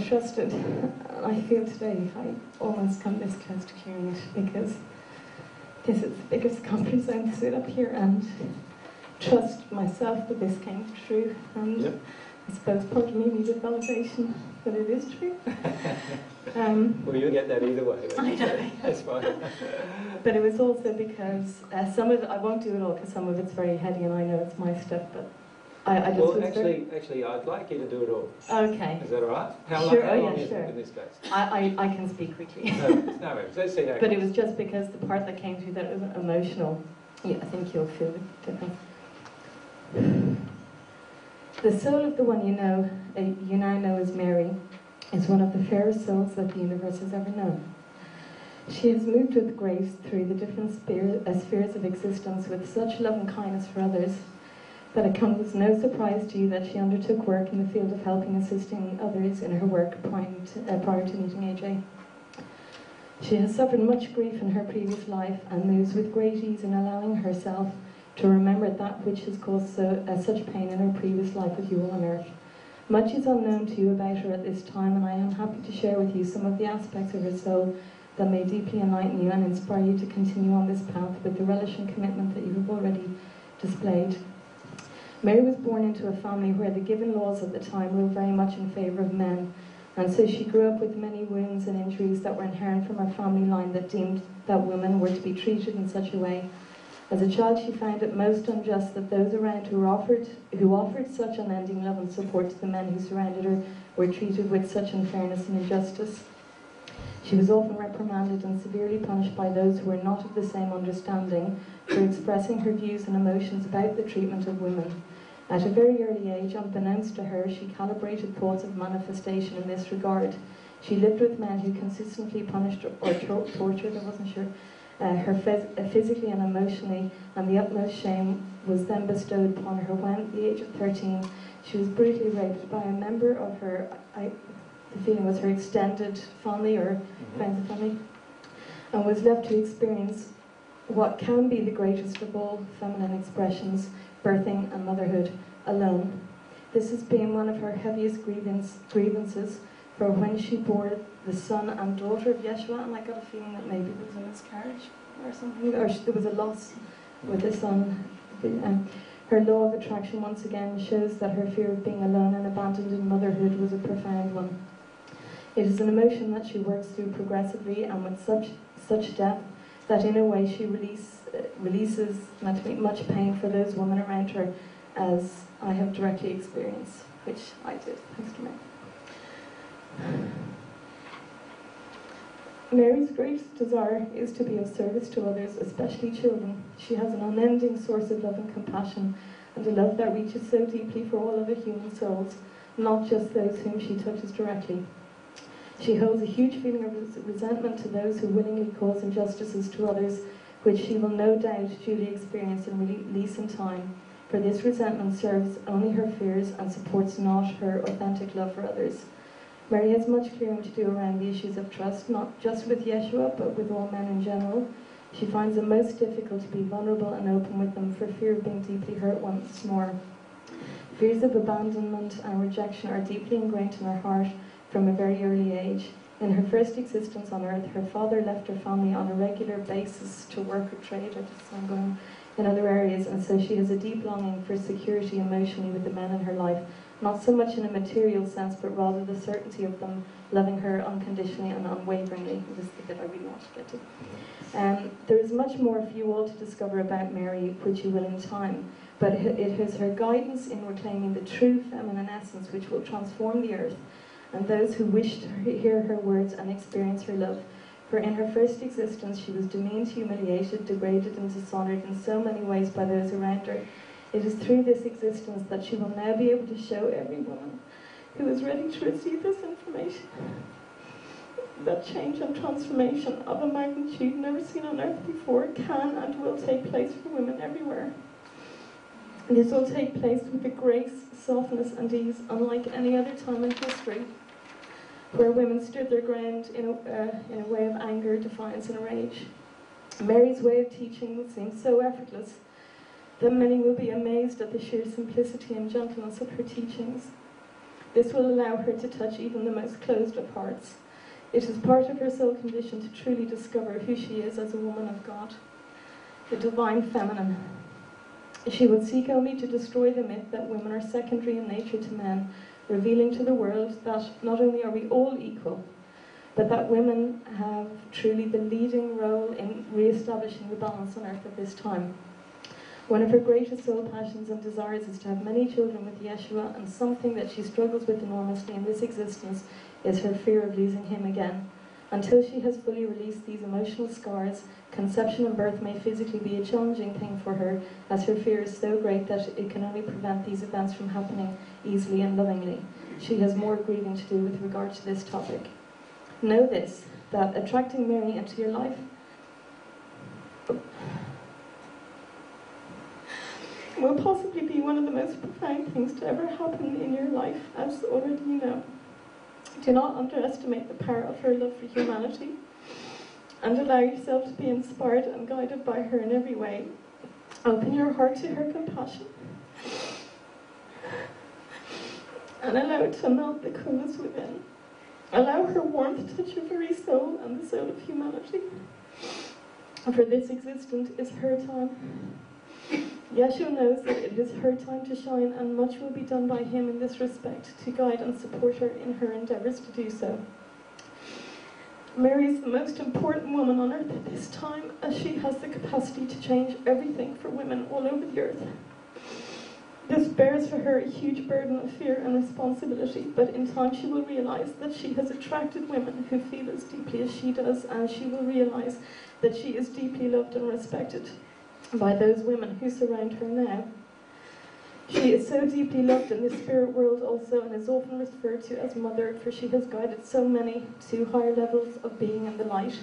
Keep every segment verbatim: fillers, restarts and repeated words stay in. I trusted. I feel today I almost come this close to carrying it, because this is the biggest comfort zone to sit up here and trust myself that this came true. And yep. I suppose part of me needed validation that it is true. Um, well, you'll get that either way. I know. That's fine. But it was also because uh, some of it, I won't do it all because some of it's very heady and I know it's my stuff, but I, I just well, actually, very... actually, I'd like you to do it all. Okay. Is that all right? How sure, long, how long oh, yeah, is sure. it in this case? I, I, I can speak quickly. no, no worries. Let's see that. But it was just because the part that came through that was emotional. Yeah, I think you'll feel it, don't you? The soul of the one you know, uh, you now know as Mary, is one of the fairest souls that the universe has ever known. She has moved with grace through the different sphere, uh, spheres of existence with such love and kindness for others that it comes as no surprise to you that she undertook work in the field of helping and assisting others in her work prior to, uh, prior to meeting A J. She has suffered much grief in her previous life and moves with great ease in allowing herself to remember that which has caused so, uh, such pain in her previous life with you all on earth. Much is unknown to you about her at this time, and I am happy to share with you some of the aspects of her soul that may deeply enlighten you and inspire you to continue on this path with the relish and commitment that you have already displayed. Mary was born into a family where the given laws at the time were very much in favour of men, and so she grew up with many wounds and injuries that were inherent from her family line that deemed that women were to be treated in such a way. As a child, she found it most unjust that those around who offered, who offered such unending love and support to the men who surrounded her were treated with such unfairness and injustice. She was often reprimanded and severely punished by those who were not of the same understanding for expressing her views and emotions about the treatment of women. At a very early age, unbeknownst to her, she calibrated thoughts of manifestation in this regard. She lived with men who consistently punished or tor- tortured, I wasn't sure, Uh, her phys uh, physically and emotionally, and the utmost shame was then bestowed upon her when, at the age of thirteen, she was brutally raped by a member of her, I, the feeling was her extended family or friends of family, and was left to experience what can be the greatest of all feminine expressions, birthing and motherhood, alone. This has been one of her heaviest grievance, grievances, for when she bore the son and daughter of Yeshua, and I got a feeling that maybe there was a miscarriage or something, or there was a loss with the son. Um, her law of attraction once again shows that her fear of being alone and abandoned in motherhood was a profound one. It is an emotion that she works through progressively and with such such depth that in a way she release, uh, releases much pain for those women around her, as I have directly experienced, which I did, thanks to Mary. Mary's greatest desire is to be of service to others, especially children. She has an unending source of love and compassion, and a love that reaches so deeply for all other human souls, not just those whom she touches directly. She holds a huge feeling of res resentment to those who willingly cause injustices to others, which she will no doubt duly experience and release in time, for this resentment serves only her fears and supports not her authentic love for others. Mary has much clearing to do around the issues of trust, not just with Yeshua, but with all men in general. She finds it most difficult to be vulnerable and open with them for fear of being deeply hurt once more. Fears of abandonment and rejection are deeply ingrained in her heart from a very early age. In her first existence on earth, her father left her family on a regular basis to work or trade or just ongoing in other areas, and so she has a deep longing for security emotionally with the men in her life, not so much in a material sense, but rather the certainty of them loving her unconditionally and unwaveringly. This is the bit I really want to get to. Um, there is much more for you all to discover about Mary, which you will in time, but it is her guidance in reclaiming the true feminine essence which will transform the earth and those who wish to hear her words and experience her love. For in her first existence she was demeaned, humiliated, degraded and dishonoured in so many ways by those around her. It is through this existence that she will now be able to show every woman who is ready to receive this information that change and transformation of a magnitude never seen on earth before can and will take place for women everywhere. This will take place with a grace, softness and ease unlike any other time in history, where women stood their ground in a, uh, in a way of anger, defiance and rage. Mary's way of teaching would seem so effortless that many will be amazed at the sheer simplicity and gentleness of her teachings. This will allow her to touch even the most closed-up hearts. It is part of her soul condition to truly discover who she is as a woman of God, the divine feminine. She would seek only to destroy the myth that women are secondary in nature to men, revealing to the world that not only are we all equal, but that women have truly the leading role in re-establishing the balance on earth at this time. One of her greatest soul passions and desires is to have many children with Yeshua, and something that she struggles with enormously in this existence is her fear of losing him again. Until she has fully released these emotional scars, conception and birth may physically be a challenging thing for her, as her fear is so great that it can only prevent these events from happening easily and lovingly. She has more grieving to do with regard to this topic. Know this, that attracting Mary into your life will possibly be one of the most profound things to ever happen in your life, as already you know. Do not underestimate the power of her love for humanity, and allow yourself to be inspired and guided by her in every way. Open your heart to her compassion, and allow it to melt the coolness within. Allow her warmth to touch your very soul and the soul of humanity. For this existence is her time. Yeshua knows that it is her time to shine, and much will be done by him in this respect to guide and support her in her endeavours to do so. Mary is the most important woman on earth at this time, as she has the capacity to change everything for women all over the earth. This bears for her a huge burden of fear and responsibility, but in time she will realise that she has attracted women who feel as deeply as she does, and she will realise that she is deeply loved and respected by those women who surround her now. She is so deeply loved in the spirit world also, and is often referred to as Mother, for she has guided so many to higher levels of being in the light.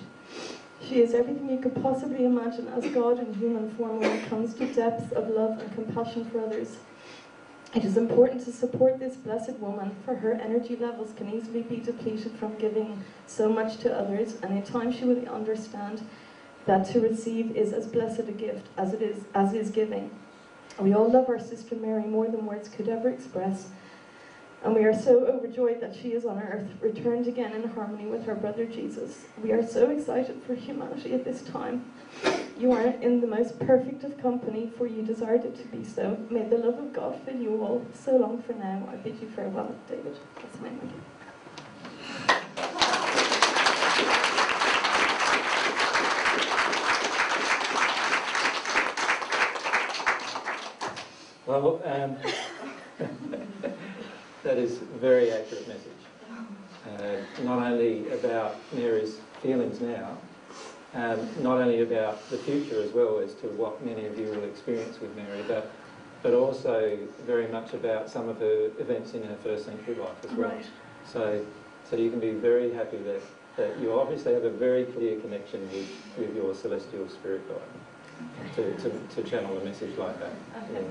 She is everything you could possibly imagine as God in human form when it comes to depths of love and compassion for others. It is important to support this blessed woman, for her energy levels can easily be depleted from giving so much to others, and in time she will understand that to receive is as blessed a gift as it is as is giving. We all love our sister Mary more than words could ever express, and we are so overjoyed that she is on earth, returned again in harmony with her brother Jesus. We are so excited for humanity at this time. You are in the most perfect of company, for you desired it to be so. May the love of God fill you all. So long for now. I bid you farewell, David. That's my name. Well, um, that is a very accurate message, uh, not only about Mary's feelings now, um, not only about the future as well as to what many of you will experience with Mary, but, but also very much about some of her events in her first century life as well. Right. So, so you can be very happy that, that you obviously have a very clear connection with, with your celestial spirit guide to, to, to channel a message like that. Okay. Yeah.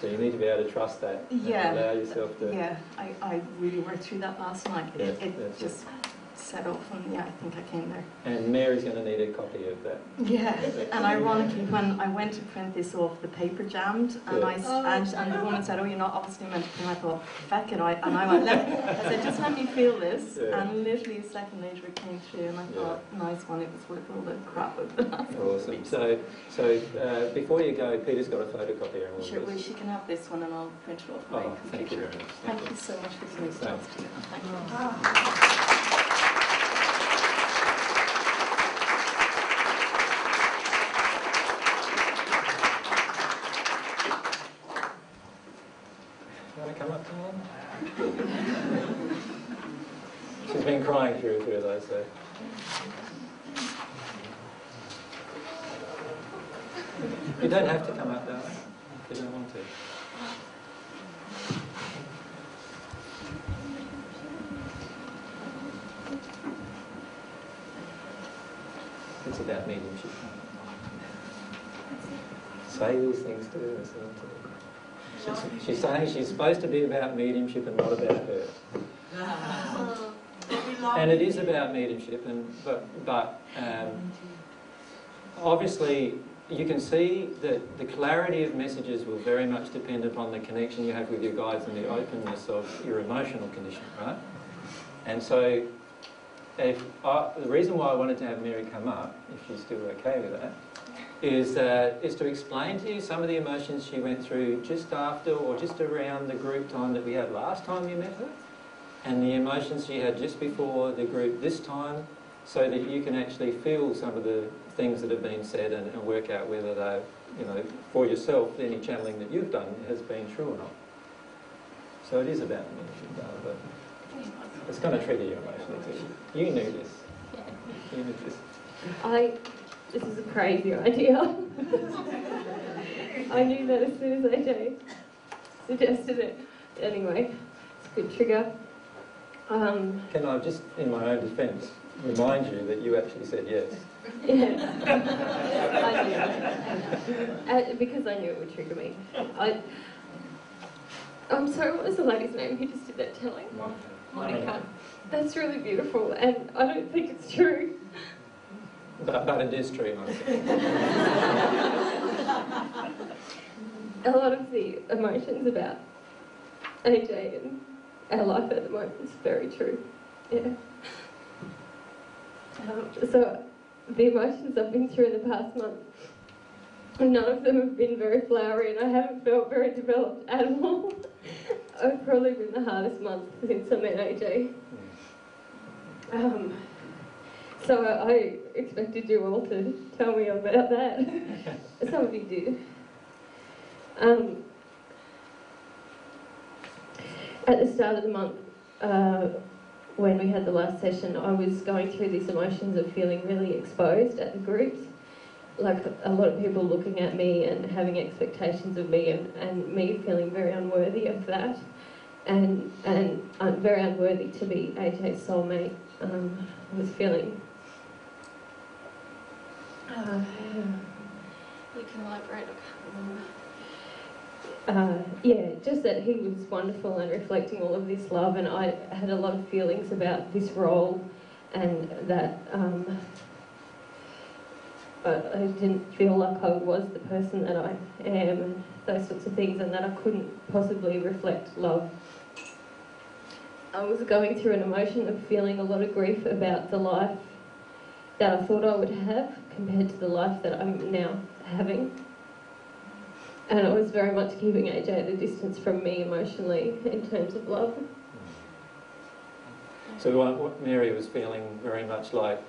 So you need to be able to trust that and yeah, allow yourself to... Yeah, I, I really worked through that last night. It, yeah, it just it. set off and yeah, I think I came there. And Mary's going to need a copy of that. Yeah, and ironically when I went to print this off, the paper jammed and yeah. I oh, and, and the woman said, oh, you're not obviously meant to print. I thought, feck it. I, and I went, let me, I said, just let me feel this. Yeah. And literally a second later it came through and I thought, yeah. nice one, it was worth all the crap of the last Awesome. Week. So, so uh, before you go, Peter's got a photocopier. And all sure, well, she can have this one and I'll print it off my oh, computer. Thank you very much. Thank, thank you so much for giving me the chance to do that. Thank you. Wow. She's been crying through through those, so. You don't have to come up that way if you don't want to. It's about mediumship. Say these things to her. She's, she's saying she's supposed to be about mediumship and not about her. Oh, and it is about mediumship, and but, but um, obviously you can see that the clarity of messages will very much depend upon the connection you have with your guides and the openness of your emotional condition, right? And so if I, the reason why I wanted to have Mary come up, if she's still okay with that, is, uh, is to explain to you some of the emotions she went through just after or just around the group time that we had last time you met her, and the emotions she had just before the group this time, so that you can actually feel some of the things that have been said and, and work out whether they're, you know, for yourself, any channeling that you've done has been true or not. So it is about emotion, uh, but it's going to trigger you emotionally too. You knew this. Yeah. You knew this. I, this is a crazy idea. I knew that as soon as A J suggested it. Anyway, it's a good trigger. Um, Can I just, in my own defence, remind you that you actually said yes? Yeah. I knew. Uh, because I knew it would trigger me. I, I'm sorry, what was the lady's name who just did that telling? Monica. Monica. That's really beautiful, and I don't think it's true. But, but it is true, Monica. A lot of the emotions about A J and our life at the moment is very true. Yeah. Um, so the emotions I've been through in the past month, none of them have been very flowery, and I haven't felt very developed at all. I've probably been the hardest month since I met A J. Um, so I expected you all to tell me about that. Some of you did. Um, at the start of the month, uh, when we had the last session, I was going through these emotions of feeling really exposed at the groups. Like a lot of people looking at me and having expectations of me, and, and me feeling very unworthy of that, and and I'm very unworthy to be A J's soulmate. Um, I was feeling. Uh, you can elaborate. I can't remember. Uh, yeah, just that he was wonderful and reflecting all of this love, and I had a lot of feelings about this role, and that. Um, But I didn't feel like I was the person that I am, and those sorts of things, and that I couldn't possibly reflect love. I was going through an emotion of feeling a lot of grief about the life that I thought I would have compared to the life that I'm now having. And I was very much keeping A J at a distance from me emotionally in terms of love. So what Mary was feeling very much like,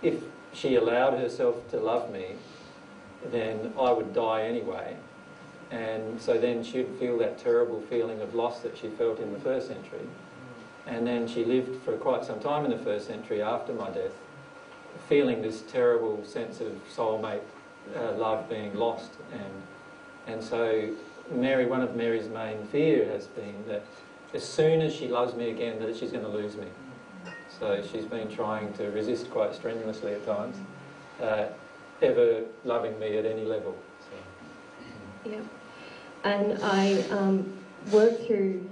if she allowed herself to love me, then I would die anyway. And so then she'd feel that terrible feeling of loss that she felt in the first century. And then she lived for quite some time in the first century after my death, feeling this terrible sense of soulmate uh, love being lost. And, and so Mary, one of Mary's main fear has been that as soon as she loves me again, that she's going to lose me. So she's been trying to resist quite strenuously at times, uh, ever loving me at any level. So. Yeah, and I um, worked through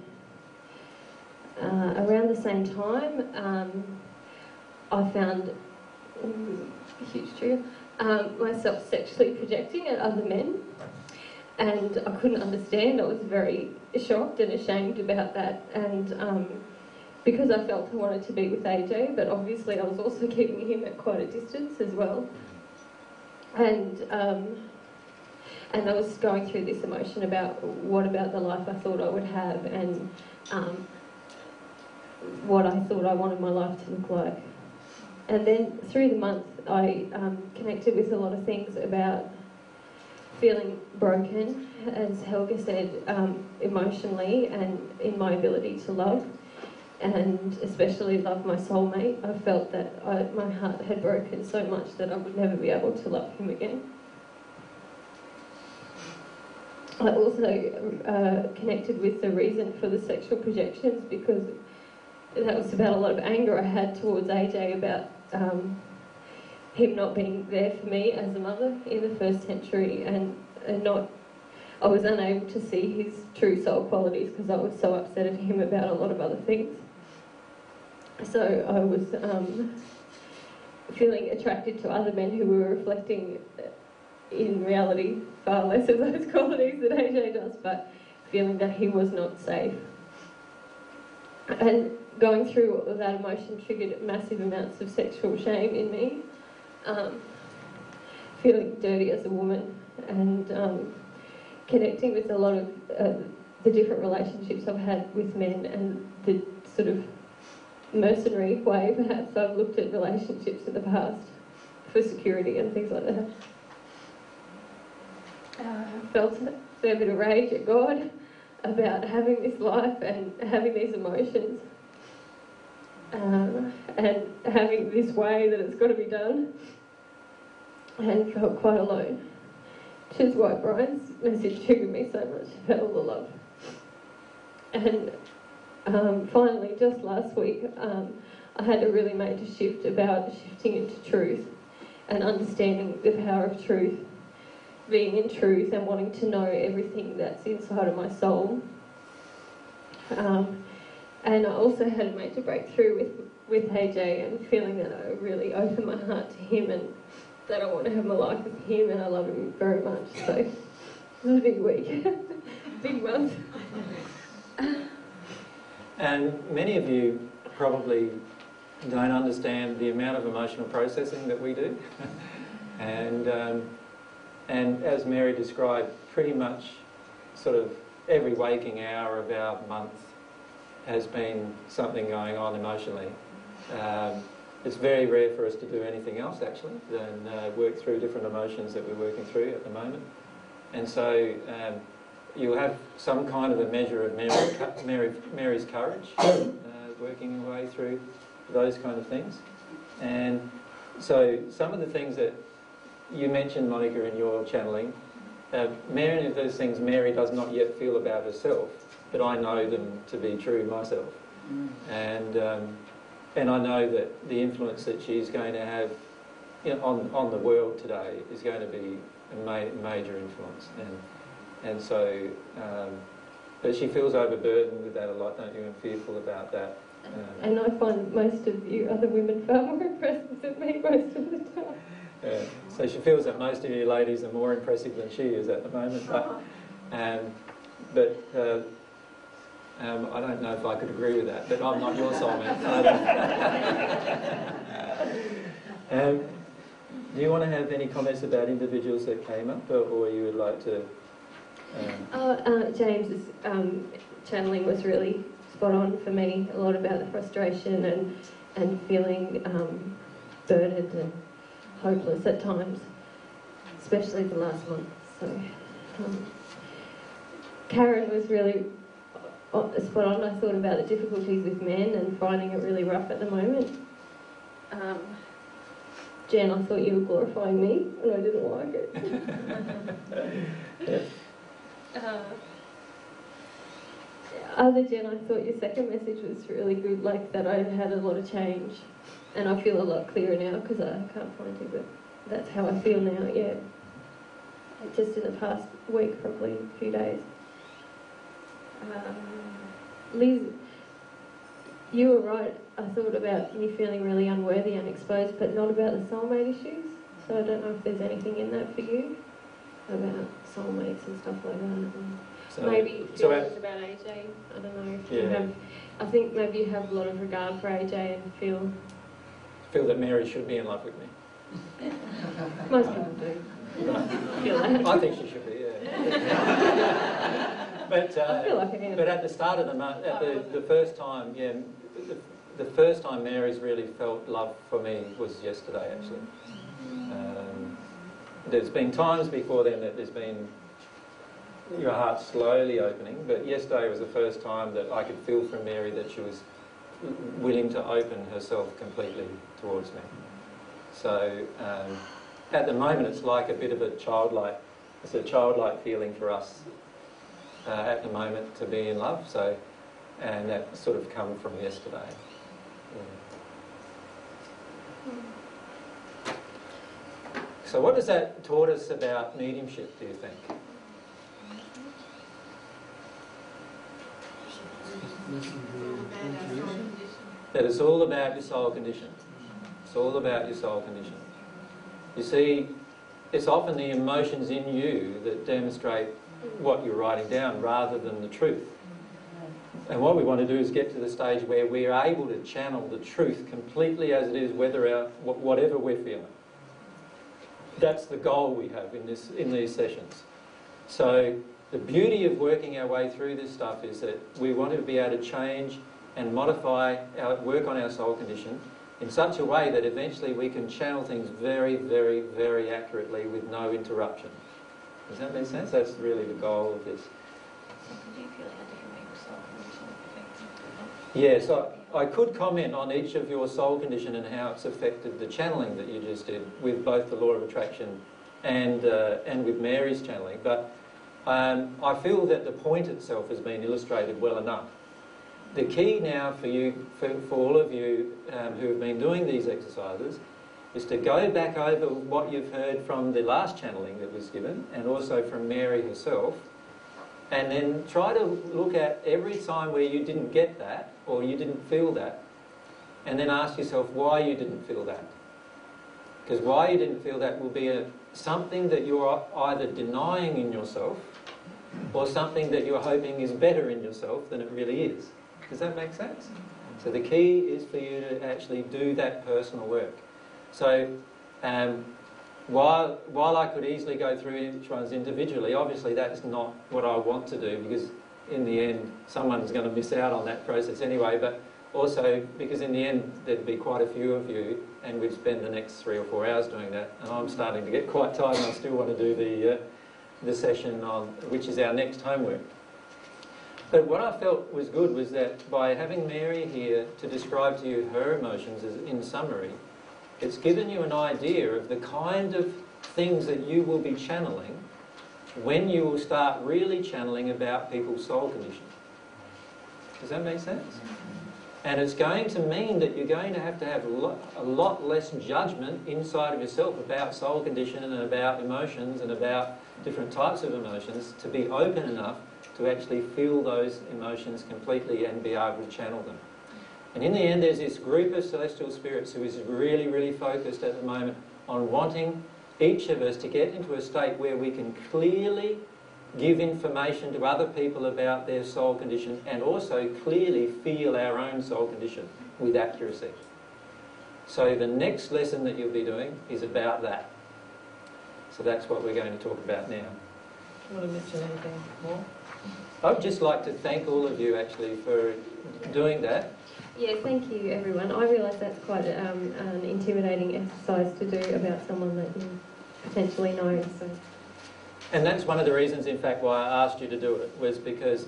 uh, around the same time. Um, I found um, a huge trigger um, myself sexually projecting at other men, and I couldn't understand. I was very shocked and ashamed about that, and. Um, Because I felt I wanted to be with A J, but obviously I was also keeping him at quite a distance as well. And um, and I was going through this emotion about what about the life I thought I would have, and um, what I thought I wanted my life to look like. And then through the month I um, connected with a lot of things about feeling broken, as Helga said, um, emotionally and in my ability to love. And especially love my soulmate. I felt that I, my heart had broken so much that I would never be able to love him again. I also uh, connected with the reason for the sexual projections, because that was about a lot of anger I had towards A J about um, him not being there for me as a mother in the first century, and, and not I was unable to see his true soul qualities because I was so upset at him about a lot of other things. So I was um, feeling attracted to other men who were reflecting in reality far less of those qualities that A J does, but feeling that he was not safe. And going through all of that emotion triggered massive amounts of sexual shame in me, um, feeling dirty as a woman, and um, connecting with a lot of uh, the different relationships I've had with men and the sort of mercenary way perhaps I've looked at relationships in the past for security and things like that. Uh, I felt a fair bit of rage at God about having this life and having these emotions um, and having this way that it's got to be done, and felt quite alone, which is why Brian's message triggered me so much about all the love. And um, finally, just last week, um, I had a really major shift about shifting into truth and understanding the power of truth, being in truth and wanting to know everything that's inside of my soul. Um, and I also had a major breakthrough with, with A J and feeling that I really opened my heart to him and that I want to have my life with him, and I love him very much. So it was a big week, big month. And many of you probably don't understand the amount of emotional processing that we do. and um, And as Mary described, pretty much sort of every waking hour of our month has been something going on emotionally. Um, it's very rare for us to do anything else actually than uh, work through different emotions that we're working through at the moment. And so um, you'll have some kind of a measure of Mary, Mary, Mary's courage uh, working your way through those kind of things. And so some of the things that you mentioned, Monica, in your channeling, uh, many of those things Mary does not yet feel about herself, but I know them to be true myself. Mm. And um, and I know that the influence that she's going to have, you know, on, on the world today is going to be a ma major influence. And, and so, um, but she feels overburdened with that a lot, don't you, and fearful about that. Um, and I find most of you other women far more impressive than me most of the time. Yeah. So she feels that most of you ladies are more impressive than she is at the moment. But, um, but uh, um, I don't know if I could agree with that, but I'm not your soulmate. um, do you want to have any comments about individuals that came up, or, or you would like to... Um... Oh, uh, James's um, channeling was really spot on for me, a lot about the frustration and, and feeling um, burdened and hopeless at times, especially the last month. So, um, Karen was really spot on. I thought about the difficulties with men and finding it really rough at the moment. Um, Jen, I thought you were glorifying me, and I didn't like it. uh, other Jen, I thought your second message was really good, like that I had a lot of change. And I feel a lot clearer now because I can't find you, but that's how I feel now, yeah. Just in the past week, probably, a few days. Um, Liz, you were right. I thought about me feeling really unworthy and exposed, but not about the soulmate issues. So I don't know if there's anything in that for you about soulmates and stuff like that. And so, maybe so feelings about A J. I don't know if yeah. you have... I think maybe you have a lot of regard for A J and feel... feel that Mary should be in love with me. Most people do. Right. Feel like. I think she should be, yeah. but uh, I feel like it but at the start of the month, at the, the first time, yeah, the, the first time Mary's really felt love for me was yesterday, actually. Um, there's been times before then that there's been your heart slowly opening, but yesterday was the first time that I could feel from Mary that she was willing to open herself completely towards me. So um, at the moment it's like a bit of a childlike, it's a childlike feeling for us uh, at the moment to be in love. So, and that sort of come from yesterday. Yeah. So what has that taught us about mediumship, do you think? That it's all about your soul condition. It's all about your soul condition. You see, it's often the emotions in you that demonstrate what you're writing down rather than the truth. And what we want to do is get to the stage where we are able to channel the truth completely as it is, whether our, whatever we're feeling. That's the goal we have in, this, in these sessions. So the beauty of working our way through this stuff is that we want to be able to change and modify our work on our soul condition in such a way that eventually we can channel things very, very, very accurately with no interruption. Does that make sense? That's really the goal of this. Yes, yeah, so I could comment on each of your soul condition and how it's affected the channeling that you just did with both the law of attraction and, uh, and with Mary's channeling, but um, I feel that the point itself has been illustrated well enough. The key now for you, for, for all of you um, who have been doing these exercises, is to go back over what you've heard from the last channeling that was given and also from Mary herself, and then try to look at every time where you didn't get that or you didn't feel that, and then ask yourself why you didn't feel that. Because why you didn't feel that will be a, something that you're either denying in yourself or something that you're hoping is better in yourself than it really is. Does that make sense? So the key is for you to actually do that personal work. So um, while, while I could easily go through each one's individually, obviously that's not what I want to do, because in the end someone's going to miss out on that process anyway, but also because in the end there'd be quite a few of you and we'd spend the next three or four hours doing that, and I'm starting to get quite tired and I still want to do the, uh, the session on, which is our next homework. But what I felt was good was that by having Mary here to describe to you her emotions as, in summary, it's given you an idea of the kind of things that you will be channeling when you will start really channeling about people's soul condition. Does that make sense? And it's going to mean that you're going to have to have a lot, a lot less judgment inside of yourself about soul condition and about emotions and about different types of emotions to be open enough to actually feel those emotions completely and be able to channel them. And in the end, there's this group of celestial spirits who is really, really focused at the moment on wanting each of us to get into a state where we can clearly give information to other people about their soul condition and also clearly feel our own soul condition with accuracy. So the next lesson that you'll be doing is about that. So that's what we're going to talk about now. Do you want to mention anything more? I would just like to thank all of you actually for doing that. Yeah, thank you everyone. I realise that's quite um, an intimidating exercise to do about someone that you potentially know. So. And that's one of the reasons, in fact, why I asked you to do it, was because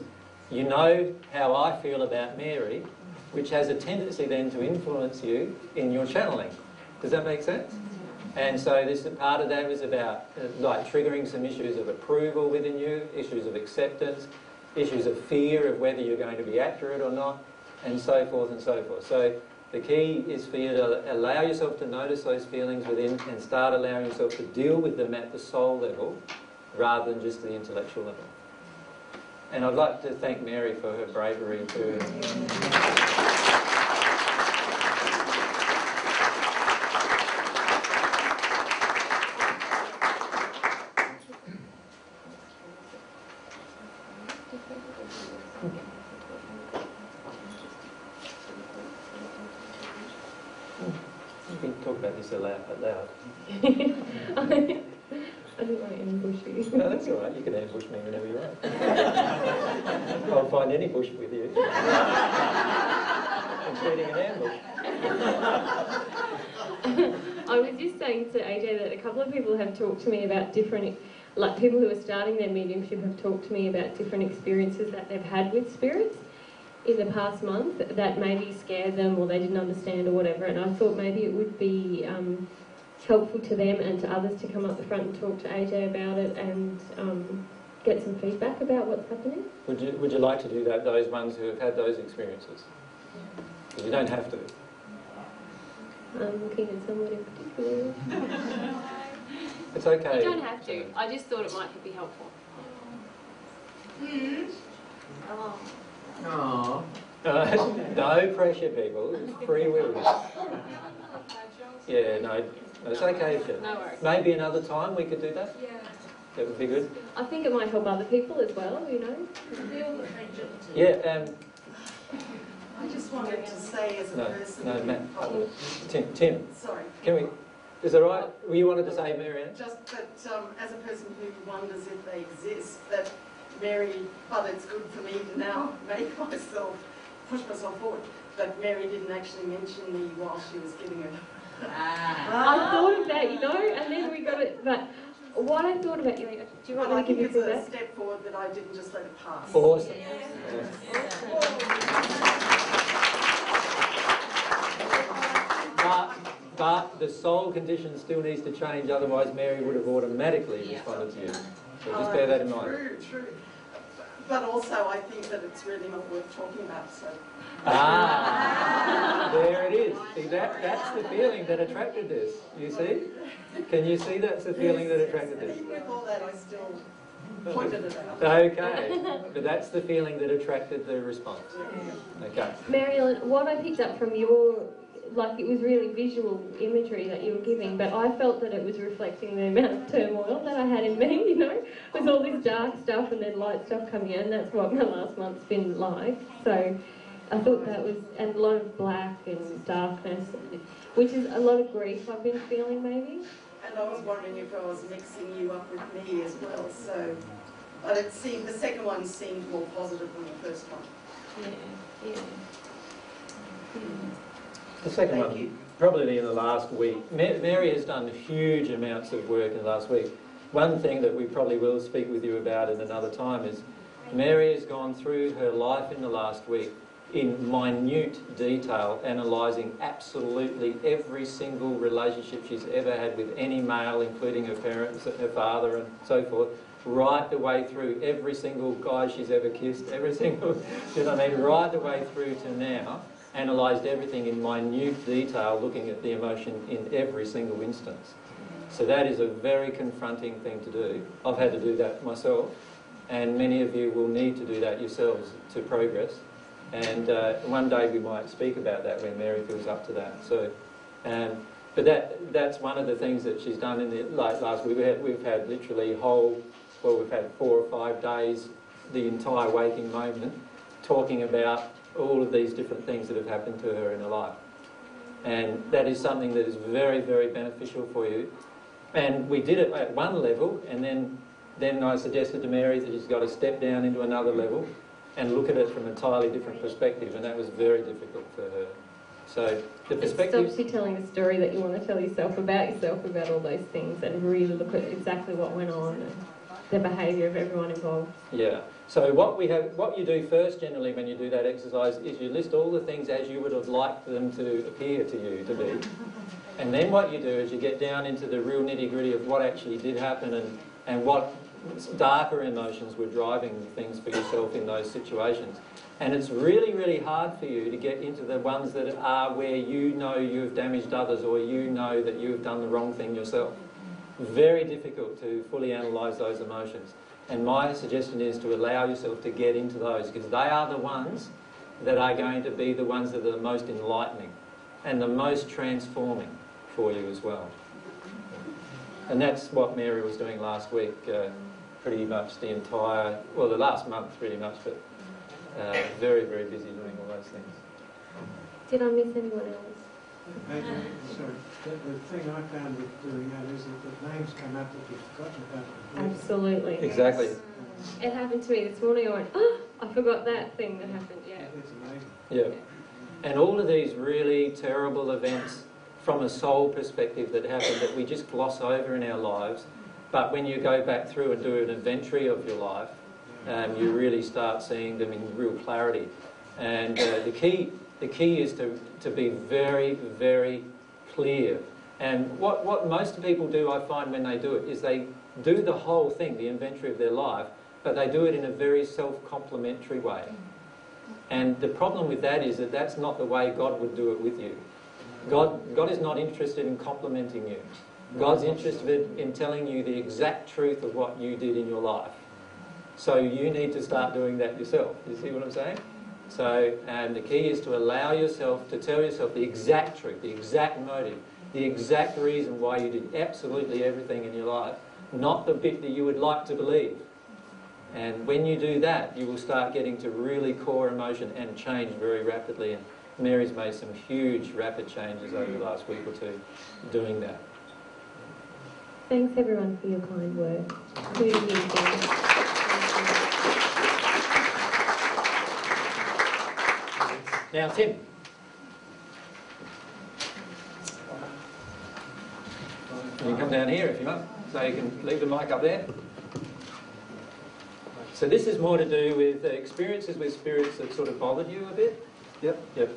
you know how I feel about Mary, which has a tendency then to influence you in your channeling. Does that make sense? And so this part of that was about uh, like triggering some issues of approval within you, issues of acceptance, issues of fear of whether you're going to be accurate or not, and so forth and so forth. So the key is for you to allow yourself to notice those feelings within and start allowing yourself to deal with them at the soul level rather than just the intellectual level. And I'd like to thank Mary for her bravery too. Loud. I didn't want to ambush you. No, that's all right. You can ambush me whenever you like. I'll find any bush with you, including an ambush. I was just saying to A J that a couple of people have talked to me about different, like people who are starting their mediumship have talked to me about different experiences that they've had with spirits in the past month that maybe scared them or they didn't understand or whatever, and I thought maybe it would be um, helpful to them and to others to come up the front and talk to A J about it and um, get some feedback about what's happening. Would you, would you like to do that, those ones who have had those experiences? Because you don't have to. I'm looking at someone in particular. It's okay. You don't have to. I just thought it might be helpful. Mm. Oh. Uh, no pressure, people. It's free will. Yeah, no, Is that okay if you? No worries. Maybe another time we could do that? Yeah. That would be good. I think it might help other people as well, you know. Yeah, um... I just wanted to say as a no, person... No, Matt. Oh, Tim, Tim. Sorry. Can we... Is that right? Well, you wanted to say, Mary Ann? Just that um, as a person who wonders if they exist, that Mary... Well, it's good for me to now make myself... push myself forward. But Mary didn't actually mention me while she was giving it. Ah. I thought of that, you know, and then we got it... But what I thought about you, do you want well, me to give you feedback? I think it's a step forward that I didn't just let it pass. Awesome. Yeah. Yeah. Yeah. But, but the soul condition still needs to change, otherwise Mary would have automatically yeah. responded to you. So just bear that in mind. True, true. But also I think that it's really not worth talking about, so... Ah, there it is. See, that, that's the feeling that attracted this. You see? Can you see that's the feeling that attracted this? Even with all that, I still pointed it out. Okay. But that's the feeling that attracted the response. Okay. Mary Ann, what I picked up from your... Like, it was really visual imagery that you were giving, but I felt that it was reflecting the amount of turmoil that I had in me, you know? With all this dark stuff and then light stuff coming in, that's what my last month's been like. So... I thought that was, and a lot of black and darkness, which is a lot of grief I've been feeling maybe. And I was wondering if I was mixing you up with me as well, so, but it seemed, the second one seemed more positive than the first one. Yeah, yeah. The second Thank one, you. probably in the last week. Mary has done huge amounts of work in the last week. One thing that we probably will speak with you about at another time is Mary has gone through her life in the last week in minute detail, analysing absolutely every single relationship she's ever had with any male, including her parents, her father and so forth, right the way through, every single guy she's ever kissed, every single, you know what I mean, right the way through to now, analysed everything in minute detail, looking at the emotion in every single instance. So that is a very confronting thing to do. I've had to do that myself, and many of you will need to do that yourselves to progress. And uh, one day we might speak about that when Mary feels up to that. So, um, but that that's one of the things that she's done in the like last week. We had, we've had literally whole, well, we've had four or five days, the entire waking moment, talking about all of these different things that have happened to her in her life. And that is something that is very, very beneficial for you. And we did it at one level, and then then I suggested to Mary that she's got to step down into another level and look at it from an entirely different perspective, and that was very difficult for her. So the perspective... It stops you telling a story that you want to tell yourself about yourself, about all those things, and really look at exactly what went on and the behaviour of everyone involved. Yeah. So what we have, what you do first generally when you do that exercise is you list all the things as you would have liked them to appear to you to be. And then what you do is you get down into the real nitty-gritty of what actually did happen and, and what... darker emotions were driving things for yourself in those situations. And it's really, really hard for you to get into the ones that are where you know you've damaged others or you know that you've done the wrong thing yourself. Very difficult to fully analyse those emotions. And my suggestion is to allow yourself to get into those, because they are the ones that are going to be the ones that are the most enlightening and the most transforming for you as well. And that's what Mary was doing last week. Uh, pretty much the entire, well, the last month pretty much, but uh, very, very busy doing all those things. Did I miss anyone else? A J, sorry, the, the thing I found with doing that is that the names come up that you've forgotten about. Absolutely. Exactly. Yes. It happened to me this morning, I went, oh, I forgot that thing that happened, yeah. It's amazing. Yeah. yeah. And all of these really terrible events from a soul perspective that happen that we just gloss over in our lives. But when you go back through and do an inventory of your life, um, you really start seeing them in real clarity. And uh, the key, the key is to, to be very, very clear. And what, what most people do, I find, when they do it, is they do the whole thing, the inventory of their life, but they do it in a very self-complimentary way. And the problem with that is that that's not the way God would do it with you. God, God is not interested in complimenting you. God's interested in telling you the exact truth of what you did in your life. So you need to start doing that yourself. You see what I'm saying? So, and the key is to allow yourself to tell yourself the exact truth, the exact motive, the exact reason why you did absolutely everything in your life, not the bit that you would like to believe. And when you do that, you will start getting to really core emotion and change very rapidly. And Mary's made some huge, rapid changes over the last week or two doing that. Thanks, everyone, for your kind words. Really beautiful. Now, Tim. You can come down here if you want. So you can leave the mic up there. So this is more to do with experiences with spirits that sort of bothered you a bit. Yep. Yep.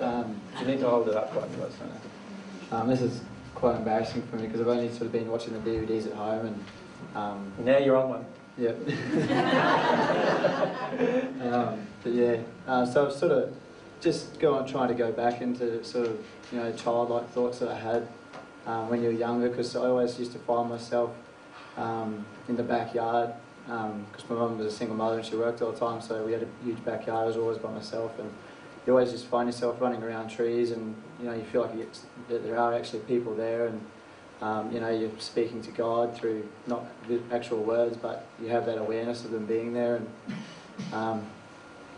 Um, you need to hold it up quite close. Um, this is quite embarrassing for me because I've only sort of been watching the D V Ds at home, and um, now you're on one. Yep. um, but yeah, uh, so I've sort of just go on trying to go back into sort of you know childlike thoughts that I had um, when you were younger, because I always used to find myself um, in the backyard. Because um, my mum was a single mother and she worked all the time, so we had a huge backyard. I was always by myself, and you always just find yourself running around trees, and you know you feel like you get, that there are actually people there, and um, you know you're speaking to God through not actual words, but you have that awareness of them being there. And um,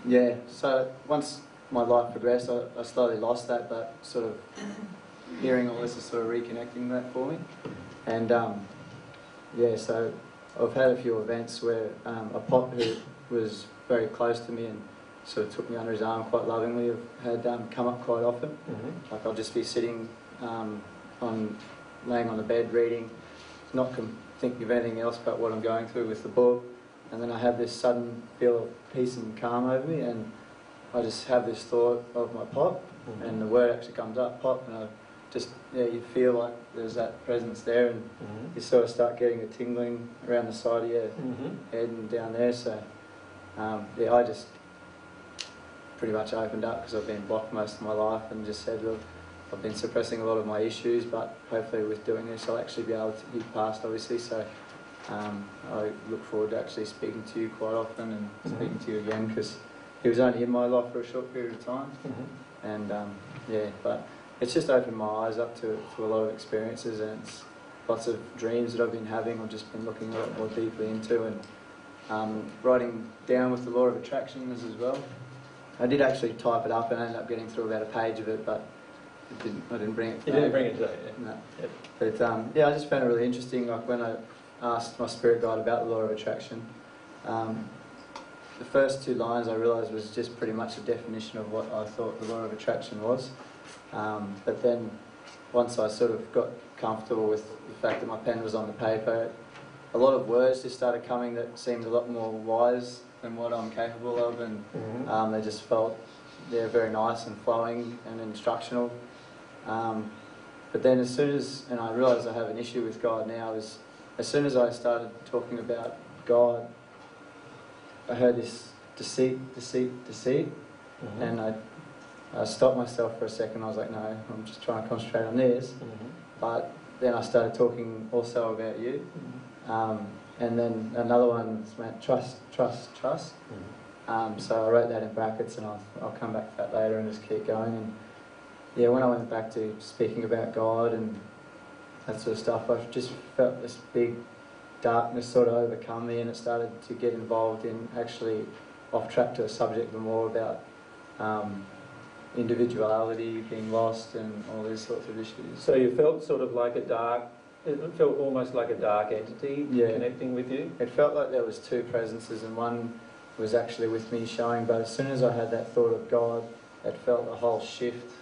yeah, so once my life progressed, I, I slowly lost that, but sort of hearing all this is sort of reconnecting that for me, and um, yeah, so. I've had a few events where um, a pop who was very close to me and sort of took me under his arm quite lovingly I've had um, come up quite often. Mm-hmm. Like I'll just be sitting um, on, laying on the bed reading, not com thinking of anything else but what I'm going through with the book, and then I have this sudden feel of peace and calm over me, and I just have this thought of my pop. Mm-hmm. And the word actually comes up, pop, and I just, yeah, you feel like there's that presence there, and mm-hmm. you sort of start getting a tingling around the side of your mm-hmm. head and down there. So, um, yeah, I just pretty much opened up because I've been blocked most of my life, and just said, look, I've been suppressing a lot of my issues, but hopefully with doing this I'll actually be able to be past, obviously. So um, I look forward to actually speaking to you quite often and mm-hmm. speaking to you again, because he was only in my life for a short period of time. Mm-hmm. And, um, yeah, but... it's just opened my eyes up to, to a lot of experiences, and it's lots of dreams that I've been having. I've just been looking a lot more deeply into, and um, writing down with the law of attraction as well. I did actually type it up and I ended up getting through about a page of it, but it didn't, I didn't bring it today. You didn't bring it today, yeah. No. Yep. But um, yeah, I just found it really interesting. Like when I asked my spirit guide about the law of attraction, um, the first two lines I realised was just pretty much a definition of what I thought the law of attraction was. Um, but then once I sort of got comfortable with the fact that my pen was on the paper, a lot of words just started coming that seemed a lot more wise than what I'm capable of, and mm-hmm. um, they just felt they're very nice and flowing and instructional. Um, but then as soon as, and I realise I have an issue with God now, is as soon as I started talking about God, I heard this deceit, deceit, deceit, mm-hmm. and I... I stopped myself for a second. I was like, no, I'm just trying to concentrate on this. Mm-hmm. But then I started talking also about you. Mm-hmm. um, and then another one meant trust, trust, trust. Mm-hmm. um, so I wrote that in brackets, and I'll, I'll come back to that later and just keep going. And yeah, when I went back to speaking about God and that sort of stuff, I just felt this big darkness sort of overcome me, and it started to get involved in actually off track to a subject more about... Um, individuality, being lost, and all these sorts of issues. So you felt sort of like a dark, it felt almost like a dark entity yeah. connecting with you? It felt like there was two presences, and one was actually with me showing, but as soon as I had that thought of God, it felt a whole shift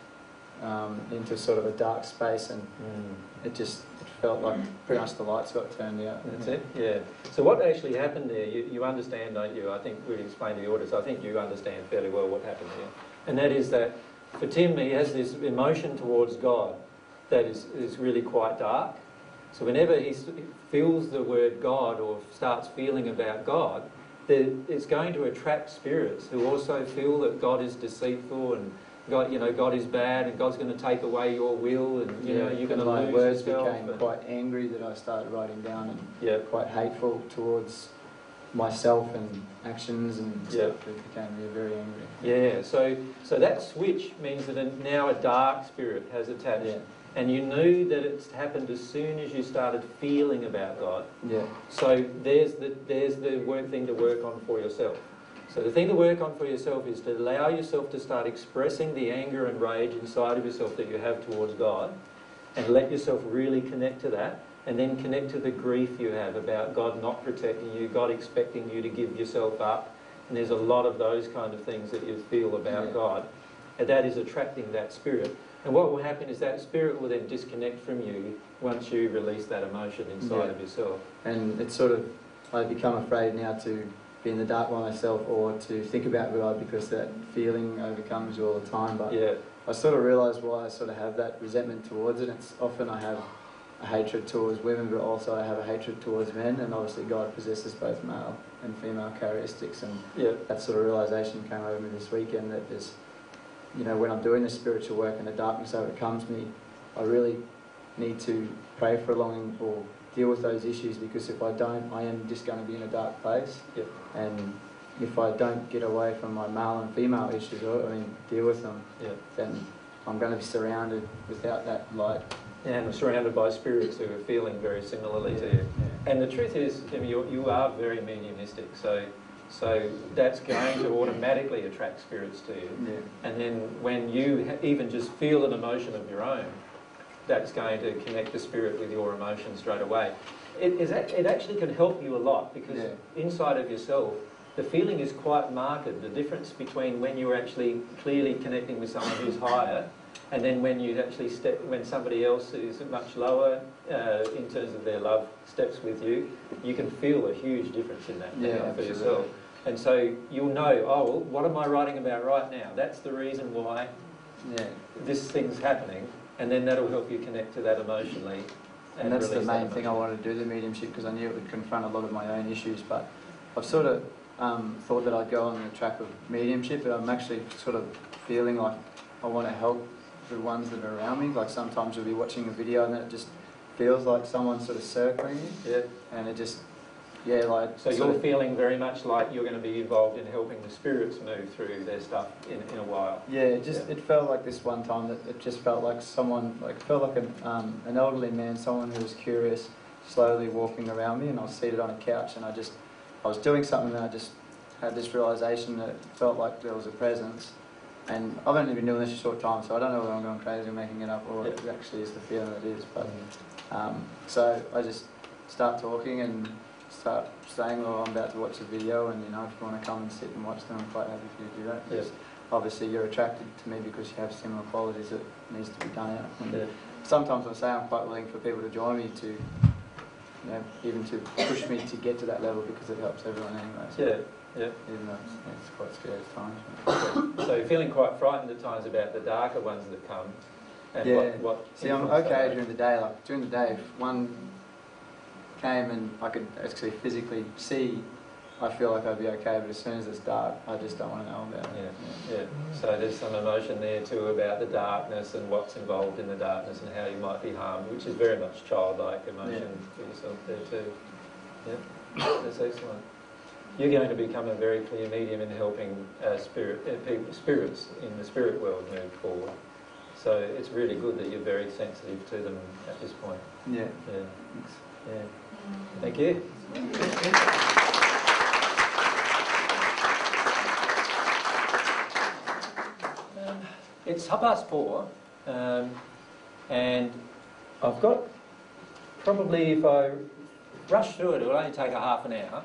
um, into sort of a dark space, and mm. it just it felt like pretty much the lights got turned out. That's it? Yeah. So what actually happened there, you, you understand, don't you? I think we explained the orders, I think you understand fairly well what happened there. And that is that, for Tim, he has this emotion towards God that is, is really quite dark. So whenever he feels the word God or starts feeling about God, it's going to attract spirits who also feel that God is deceitful, and God, you know, God is bad, and God's going to take away your will, and you yeah. know, you're going to lose yourself. My words became quite angry that I started writing down, and yeah. quite hateful towards myself and actions and yeah. stuff, it became yeah, very angry. Yeah, so so that switch means that a, now a dark spirit has attached. Yeah. And you knew that it's happened as soon as you started feeling about God. Yeah. So there's the, there's the work thing to work on for yourself. So the thing to work on for yourself is to allow yourself to start expressing the anger and rage inside of yourself that you have towards God, and let yourself really connect to that, and then connect to the grief you have about God not protecting you, God expecting you to give yourself up. And there's a lot of those kind of things that you feel about yeah. God. And that is attracting that spirit. And what will happen is that spirit will then disconnect from you once you release that emotion inside yeah. of yourself. And it's sort of, I become afraid now to be in the dark by myself or to think about God because that feeling overcomes you all the time. But yeah. I sort of realise why I sort of have that resentment towards it. It's often I have a hatred towards women, but also I have a hatred towards men, and obviously God possesses both male and female characteristics, and yeah. that sort of realisation came over me this weekend that there's, you know, when I'm doing the spiritual work and the darkness overcomes me, I really need to pray for a longing or deal with those issues, because if I don't, I am just going to be in a dark place. Yep. And if I don't get away from my male and female issues, or I mean, deal with them, yep. then I'm going to be surrounded without that light. And I'm surrounded by spirits who are feeling very similarly yeah, to you. Yeah. And the truth is, I mean, you, you are very mediumistic, so so that's going to automatically attract spirits to you. Yeah. And then when you ha even just feel an emotion of your own, that's going to connect the spirit with your emotion straight away. It, is that, it actually can help you a lot, because yeah. inside of yourself, the feeling is quite marked. The difference between when you're actually clearly connecting with someone who's higher, and then when you actually step, when somebody else is much lower uh, in terms of their love steps with you, you can feel a huge difference in that yeah, for yourself. And so you'll know, oh, well, what am I writing about right now? That's the reason why yeah. this thing's happening, and then that'll help you connect to that emotionally. And, and that's the main that thing I wanted to do, the mediumship, because I knew it would confront a lot of my own issues, but I've sort of um, thought that I'd go on the track of mediumship, but I'm actually sort of feeling like I want to help the ones that are around me. Like sometimes you'll be watching a video and then it just feels like someone's sort of circling you. Yeah. And it just, yeah, like... So you're feeling very much like you're going to be involved in helping the spirits move through their stuff in, in a while. Yeah, it just, yeah. it felt like this one time that it just felt like someone, like felt like an, um, an elderly man, someone who was curious, slowly walking around me, and I was seated on a couch and I just, I was doing something and I just had this realisation that it felt like there was a presence. And I've only been doing this a short time, so I don't know whether I'm going crazy or making it up, or yeah. it actually is the feeling it is. But um, so I just start talking and start saying, "Well, I'm about to watch a video, and you know, if you want to come and sit and watch them, I'm quite happy for you to do that." Because yeah. obviously, you're attracted to me because you have similar qualities that needs to be done out. Yeah. Sometimes I say I'm quite willing for people to join me to, you know, even to push me to get to that level, because it helps everyone anyway. So. Yeah. Yep. Even though it's, it's quite scary at times. So you're feeling quite frightened at times about the darker ones that come. And yeah. What, what See, I'm okay during the day. Like during the day, if one came and I could actually physically see, I feel like I'd be okay. But as soon as it's dark, I just don't want to know about it. Yeah. Yeah. yeah. So there's some emotion there too about the darkness and what's involved in the darkness and how you might be harmed, which is very much childlike emotion yeah. for yourself there too. Yeah. That's excellent. You're going to become a very clear medium in helping uh, spirit, uh, people, spirits in the spirit world move forward. So it's really good that you're very sensitive to them at this point. Yeah. Yeah. Thanks. Yeah. Thank you. Um, it's half past four, um, and I've got probably, if I rush through it, it'll only take a half an hour.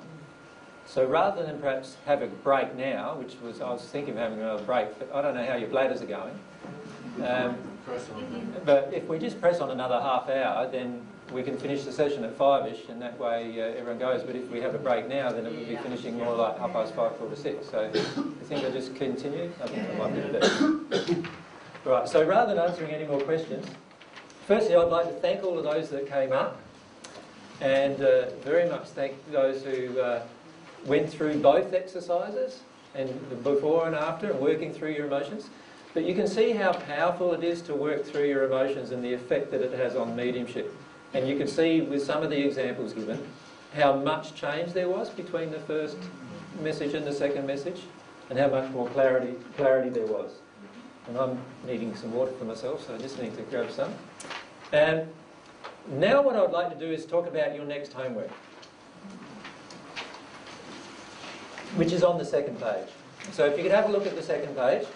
So rather than perhaps have a break now, which was, I was thinking of having another break, but I don't know how your bladders are going. Um, but if we just press on another half hour, then we can finish the session at five-ish, and that way uh, everyone goes. But if we have a break now, then it would be finishing more like half past five, quarter to six. So I think I'll just continue. I think I might do that. Right, so rather than answering any more questions, firstly I'd like to thank all of those that came up, and uh, very much thank those who... Uh, went through both exercises, and the before and after, and working through your emotions. But you can see how powerful it is to work through your emotions and the effect that it has on mediumship. And you can see with some of the examples given how much change there was between the first message and the second message, and how much more clarity clarity there was. And I'm needing some water for myself, so I just need to grab some. And now what I'd like to do is talk about your next homework, which is on the second page. So if you could have a look at the second page.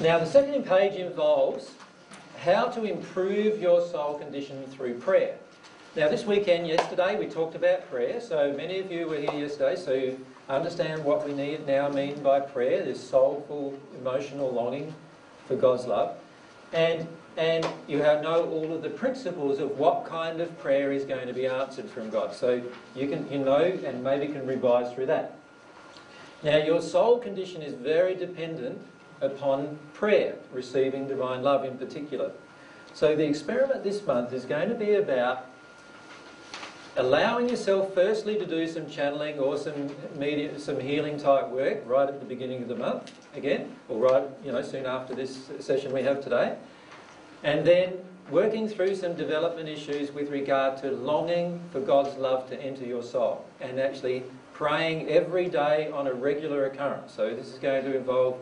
Now, the second page involves how to improve your soul condition through prayer. Now, this weekend, yesterday, we talked about prayer. So many of you were here yesterday, so you understand what we need now mean by prayer, this soulful, emotional longing for God's love. And, and you know all of the principles of what kind of prayer is going to be answered from God. So you, can, you know and maybe can revise through that. Now, your soul condition is very dependent upon prayer, receiving divine love in particular. So the experiment this month is going to be about allowing yourself firstly to do some channeling or some media, some healing type work right at the beginning of the month again, or right, you know, soon after this session we have today, and then working through some development issues with regard to longing for God's love to enter your soul and actually praying every day on a regular occurrence. So this is going to involve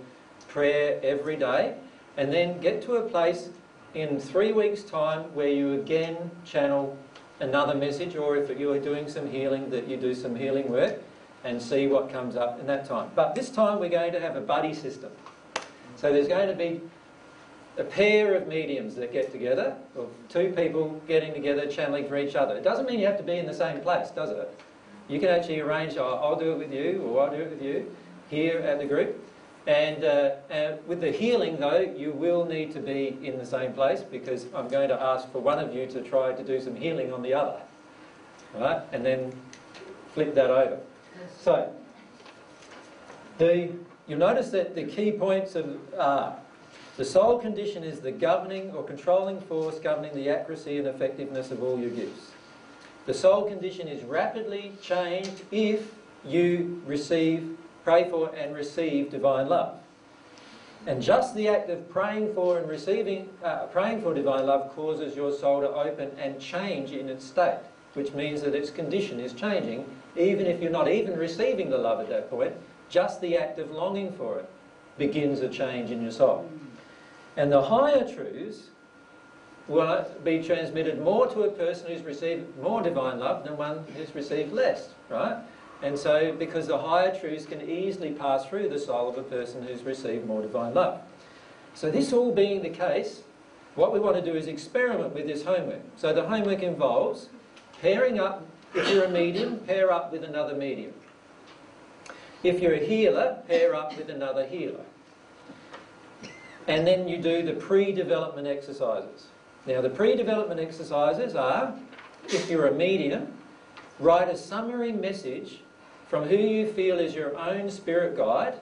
prayer every day, and then get to a place in three weeks' time where you again channel another message, or if you are doing some healing, that you do some healing work and see what comes up in that time. But this time we're going to have a buddy system. So there's going to be a pair of mediums that get together, or two people getting together channeling for each other. It doesn't mean you have to be in the same place, does it? You can actually arrange, oh, I'll do it with you, or I'll do it with you, here at the group. And, uh, and with the healing, though, you will need to be in the same place, because I'm going to ask for one of you to try to do some healing on the other. All right? And then flip that over. So, the, you'll notice that the key points of, are the soul condition is the governing or controlling force governing the accuracy and effectiveness of all your gifts. The soul condition is rapidly changed if you receive pray for and receive divine love. And just the act of praying for and receiving, uh, praying for divine love causes your soul to open and change in its state, which means that its condition is changing, even if you're not even receiving the love at that point. Just the act of longing for it begins a change in your soul. And the higher truths will be transmitted more to a person who's received more divine love than one who's received less, right? And so, because the higher truths can easily pass through the soul of a person who's received more divine love. So this all being the case, what we want to do is experiment with this homework. So the homework involves pairing up, if you're a medium, pair up with another medium. If you're a healer, pair up with another healer. And then you do the pre-development exercises. Now the pre-development exercises are, if you're a medium, write a summary message from who you feel is your own spirit guide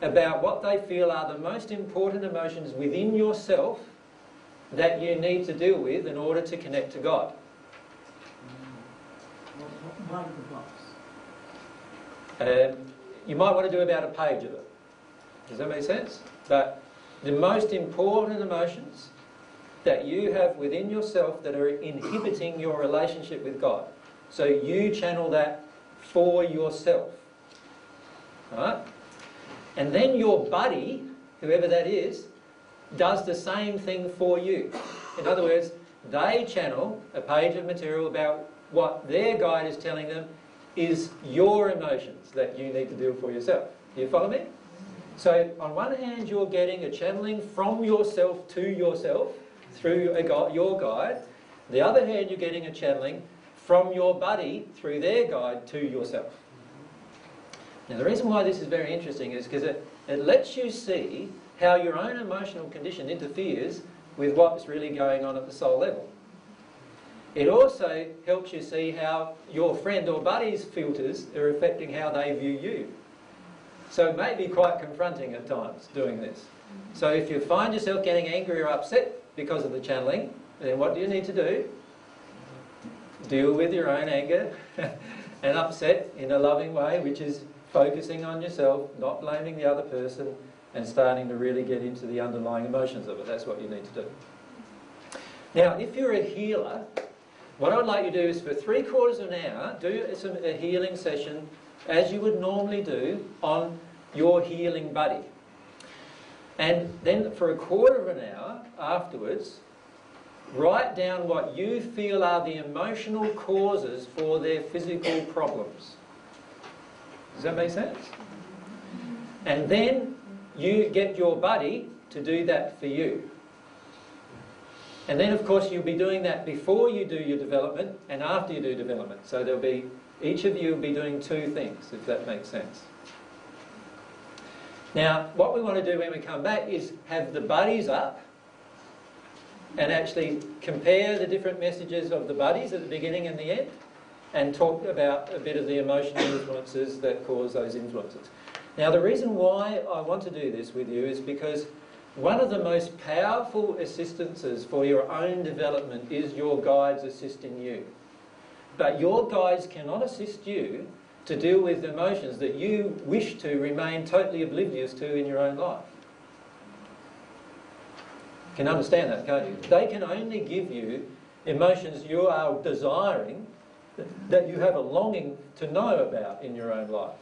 about what they feel are the most important emotions within yourself that you need to deal with in order to connect to God. What, what uh, you might want to do about a page of it. Does that make sense? But the most important emotions that you have within yourself that are inhibiting your relationship with God. So you channel that for yourself, all right? And then your buddy, whoever that is, does the same thing for you. In other words, they channel a page of material about what their guide is telling them is your emotions that you need to deal for yourself. Do you follow me? So on one hand, you're getting a channeling from yourself to yourself through a gu- your guide. The other hand, you're getting a channeling from your buddy through their guide to yourself. Now the reason why this is very interesting is because it, it lets you see how your own emotional condition interferes with what's really going on at the soul level. It also helps you see how your friend or buddy's filters are affecting how they view you. So it may be quite confronting at times doing this. So if you find yourself getting angry or upset because of the channeling, then what do you need to do? deal with your own anger and upset in a loving way, which is focusing on yourself, not blaming the other person, and starting to really get into the underlying emotions of it. That's what you need to do. Now, if you're a healer, what I'd like you to do is for three quarters of an hour, do some, a healing session as you would normally do on your healing buddy. And then for a quarter of an hour afterwards, write down what you feel are the emotional causes for their physical problems. Does that make sense? And then you get your buddy to do that for you. And then, of course, you'll be doing that before you do your development and after you do development. So there'll be, each of you will be doing two things, if that makes sense. Now, what we want to do when we come back is have the buddies up and actually compare the different messages of the buddies at the beginning and the end, and talk about a bit of the emotional influences that cause those influences. Now, the reason why I want to do this with you is because one of the most powerful assistances for your own development is your guides assisting you. But your guides cannot assist you to deal with emotions that you wish to remain totally oblivious to in your own life. You can understand that, can't you? They can only give you emotions you are desiring, that you have a longing to know about in your own life.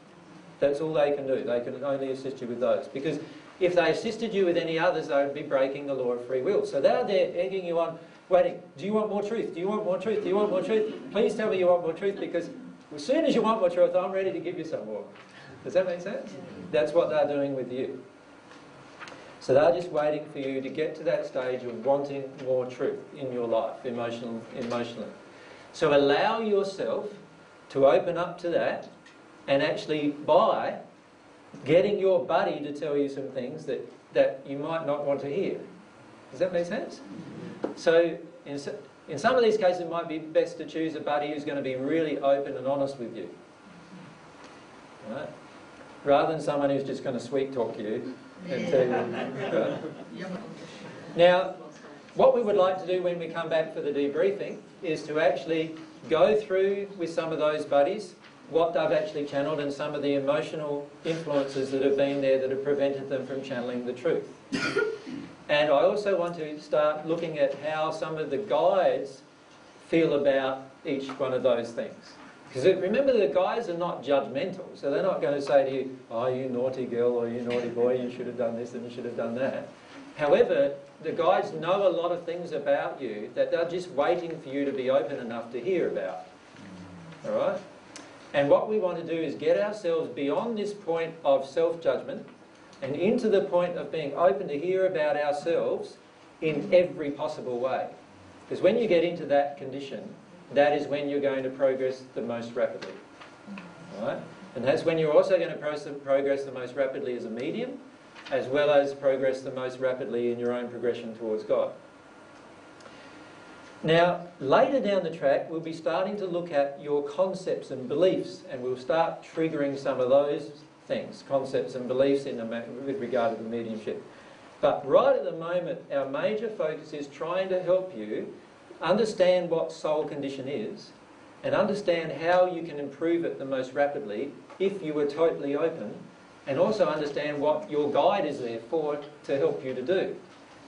That's all they can do. They can only assist you with those. Because if they assisted you with any others, they would be breaking the law of free will. So they're there egging you on, waiting, do you want more truth? Do you want more truth? Do you want more truth? Please tell me you want more truth, because as soon as you want more truth, I'm ready to give you some more. Does that make sense? Yeah. That's what they're doing with you. So they're just waiting for you to get to that stage of wanting more truth in your life, emotional, emotionally. So allow yourself to open up to that, and actually by getting your buddy to tell you some things that, that you might not want to hear. Does that make sense? So in, in some of these cases, it might be best to choose a buddy who's going to be really open and honest with you. Right? Rather than someone who's just going to sweet-talk you and tell you. Right? Now, what we would like to do when we come back for the debriefing is to actually go through with some of those buddies what they've actually channeled and some of the emotional influences that have been there that have prevented them from channeling the truth. And I also want to start looking at how some of the guides feel about each one of those things. Because remember, the guides are not judgmental, so they're not going to say to you, oh, you naughty girl, or you naughty boy, you should have done this and you should have done that. However, the guides know a lot of things about you that they're just waiting for you to be open enough to hear about. All right? And what we want to do is get ourselves beyond this point of self-judgment and into the point of being open to hear about ourselves in every possible way. Because when you get into that condition, that is when you're going to progress the most rapidly. All right? And that's when you're also going to progress the most rapidly as a medium, as well as progress the most rapidly in your own progression towards God. Now, later down the track, we'll be starting to look at your concepts and beliefs, and we'll start triggering some of those things, concepts and beliefs in the, with regard to the mediumship. But right at the moment, our major focus is trying to help you understand what soul condition is and understand how you can improve it the most rapidly if you were totally open, and also understand what your guide is there for to help you to do.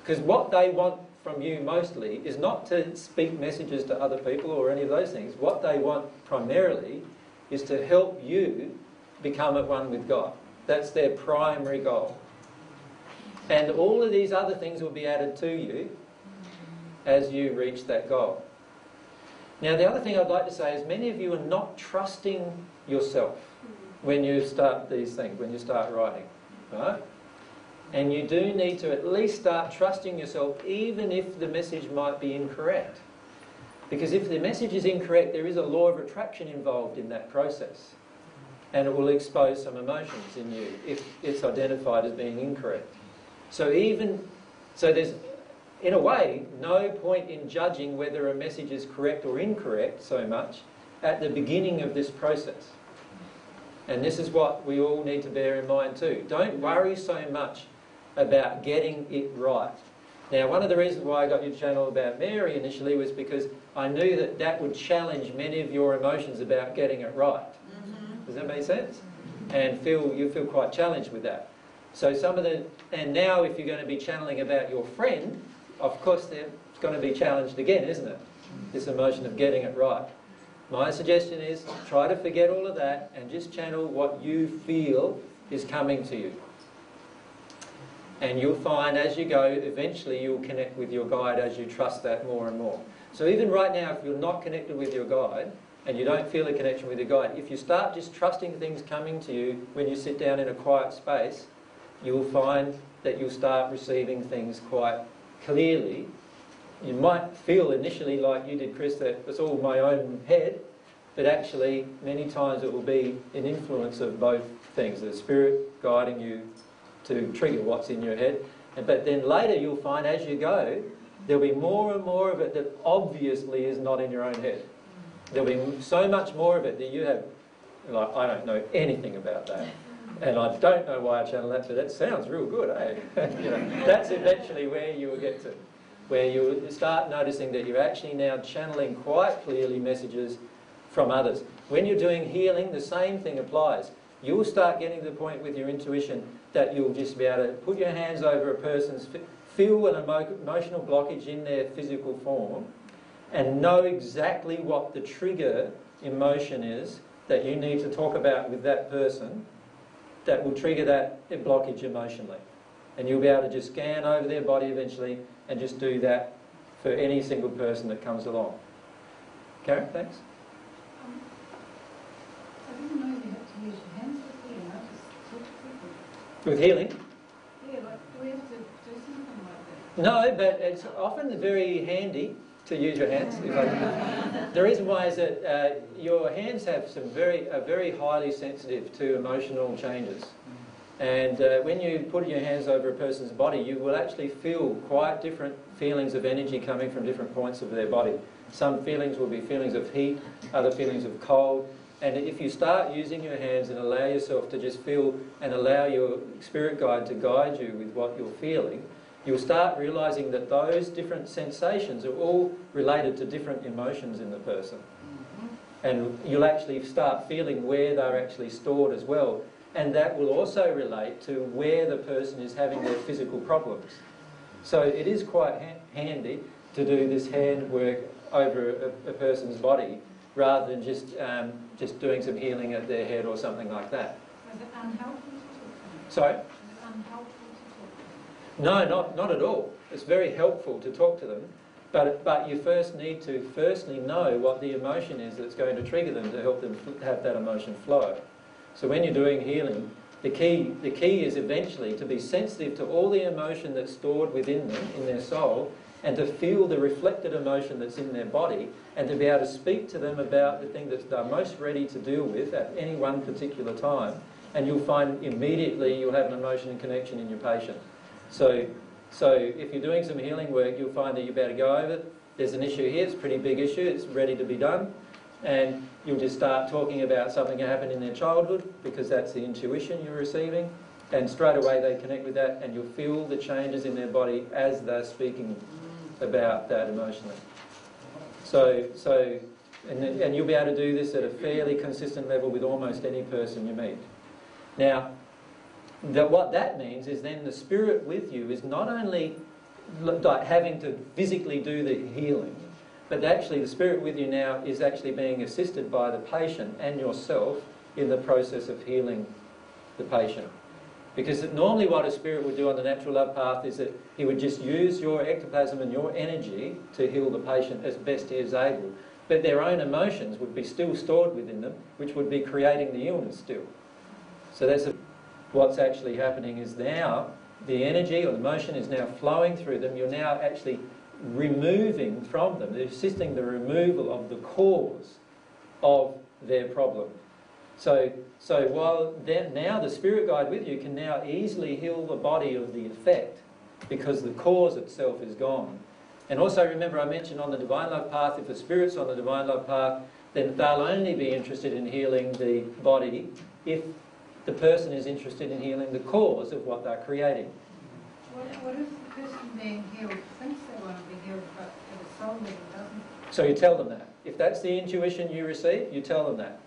Because what they want from you mostly is not to speak messages to other people or any of those things. What they want primarily is to help you become at one with God. That's their primary goal. And all of these other things will be added to you as you reach that goal. Now, the other thing I'd like to say is many of you are not trusting yourself when you start these things, when you start writing, right? And you do need to at least start trusting yourself, even if the message might be incorrect. Because if the message is incorrect, there is a law of attraction involved in that process. And it will expose some emotions in you if it's identified as being incorrect. So even, so there's, in a way, no point in judging whether a message is correct or incorrect so much at the beginning of this process. And this is what we all need to bear in mind too. Don't worry so much about getting it right. Now, one of the reasons why I got your channel about Mary initially was because I knew that that would challenge many of your emotions about getting it right. Mm-hmm. Does that make sense? And feel you feel quite challenged with that. So some of the, and now if you're going to be channeling about your friend, of course they're going to be challenged again, isn't it? This emotion of getting it right. My suggestion is try to forget all of that and just channel what you feel is coming to you. And you'll find as you go, eventually you'll connect with your guide as you trust that more and more. So even right now, if you're not connected with your guide, and you don't feel a connection with your guide, if you start just trusting things coming to you when you sit down in a quiet space, you'll find that you'll start receiving things quite clearly. You might feel initially, like you did, Chris, that it's all my own head, but actually many times it will be an influence of both things, the spirit guiding you to trigger what's in your head. But then later you'll find as you go, there'll be more and more of it that obviously is not in your own head. There'll be so much more of it that you have, like, I don't know anything about that. And I don't know why I channel that, but that sounds real good, eh? You know, that's eventually where you will get to, where you start noticing that you're actually now channeling quite clearly messages from others. When you're doing healing, the same thing applies. You'll start getting to the point with your intuition that you'll just be able to put your hands over a person's, feel an emo emotional blockage in their physical form, and know exactly what the trigger emotion is that you need to talk about with that person that will trigger that blockage emotionally. And you'll be able to just scan over their body eventually and just do that for any single person that comes along. Karen, thanks. Um, I didn't know you had to use your hands with healing. I just talk to people. With healing? Yeah, like, do we have to do something like that? No, but it's often very handy to use your hands. The reason why is that uh, your hands have some very, are very highly sensitive to emotional changes. And uh, when you put your hands over a person's body, you will actually feel quite different feelings of energy coming from different points of their body. Some feelings will be feelings of heat, other feelings of cold. And if you start using your hands and allow yourself to just feel and allow your spirit guide to guide you with what you're feeling, you'll start realising that those different sensations are all related to different emotions in the person. And you'll actually start feeling where they're actually stored as well. And that will also relate to where the person is having their physical problems. So it is quite ha handy to do this hand work over a, a person's body rather than just, um, just doing some healing at their head or something like that. Is it unhelpful to talk? Sorry? Is it unhelpful? No, not, not at all. It's very helpful to talk to them, but, but you first need to firstly know what the emotion is that's going to trigger them to help them have that emotion flow. So when you're doing healing, the key, the key is eventually to be sensitive to all the emotion that's stored within them, in their soul, and to feel the reflected emotion that's in their body, and to be able to speak to them about the thing that they're most ready to deal with at any one particular time, and you'll find immediately you'll have an emotion and connection in your patient. So, so if you're doing some healing work, you'll find that you better go over it. There's an issue here, it's a pretty big issue, it's ready to be done. And you'll just start talking about something that happened in their childhood, because that's the intuition you're receiving. And straight away they connect with that, and you'll feel the changes in their body as they're speaking about that emotionally. So, so and, and you'll be able to do this at a fairly consistent level with almost any person you meet. Now, that what that means is then the spirit with you is not only like having to physically do the healing, but actually the spirit with you now is actually being assisted by the patient and yourself in the process of healing the patient. Because normally what a spirit would do on the natural love path is that he would just use your ectoplasm and your energy to heal the patient as best he is able. But their own emotions would be still stored within them, which would be creating the illness still. So that's a what's actually happening is now the energy or the motion is now flowing through them. You're now actually removing from them, assisting the removal of the cause of their problem. So, so while now the spirit guide with you can now easily heal the body of the effect because the cause itself is gone. And also remember I mentioned on the Divine Love Path, if the spirit's on the Divine Love Path, then they'll only be interested in healing the body if the person is interested in healing the cause of what they're creating. What, what is the person being healed thinks they want to be healed, but at a soul level doesn't? So you tell them that. If that's the intuition you receive, you tell them that.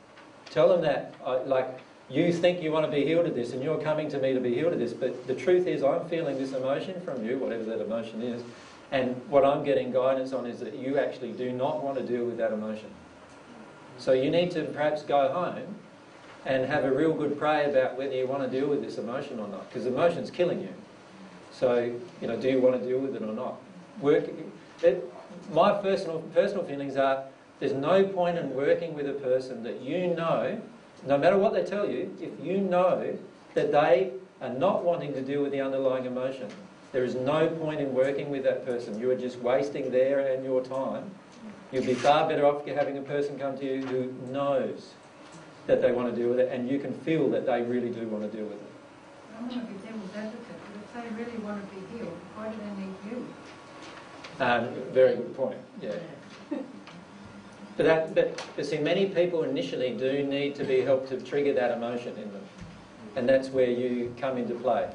Tell them that, uh, like, you think you want to be healed of this, and you're coming to me to be healed of this, but the truth is I'm feeling this emotion from you, whatever that emotion is, and what I'm getting guidance on is that you actually do not want to deal with that emotion. So you need to perhaps go home and have a real good pray about whether you want to deal with this emotion or not, because emotion's killing you. So, you know, do you want to deal with it or not? Work. It, my personal personal feelings are there's no point in working with a person that you know, no matter what they tell you, if you know that they are not wanting to deal with the underlying emotion, there is no point in working with that person. You are just wasting their and your time. You'd be far better off having a person come to you who knows that they want to deal with it, and you can feel that they really do want to deal with it. I want to be devil's advocate, but if they really want to be healed, why do they need you? Um, very good point, yeah. But, that, but, but see, many people initially do need to be helped to trigger that emotion in them, and that's where you come into play.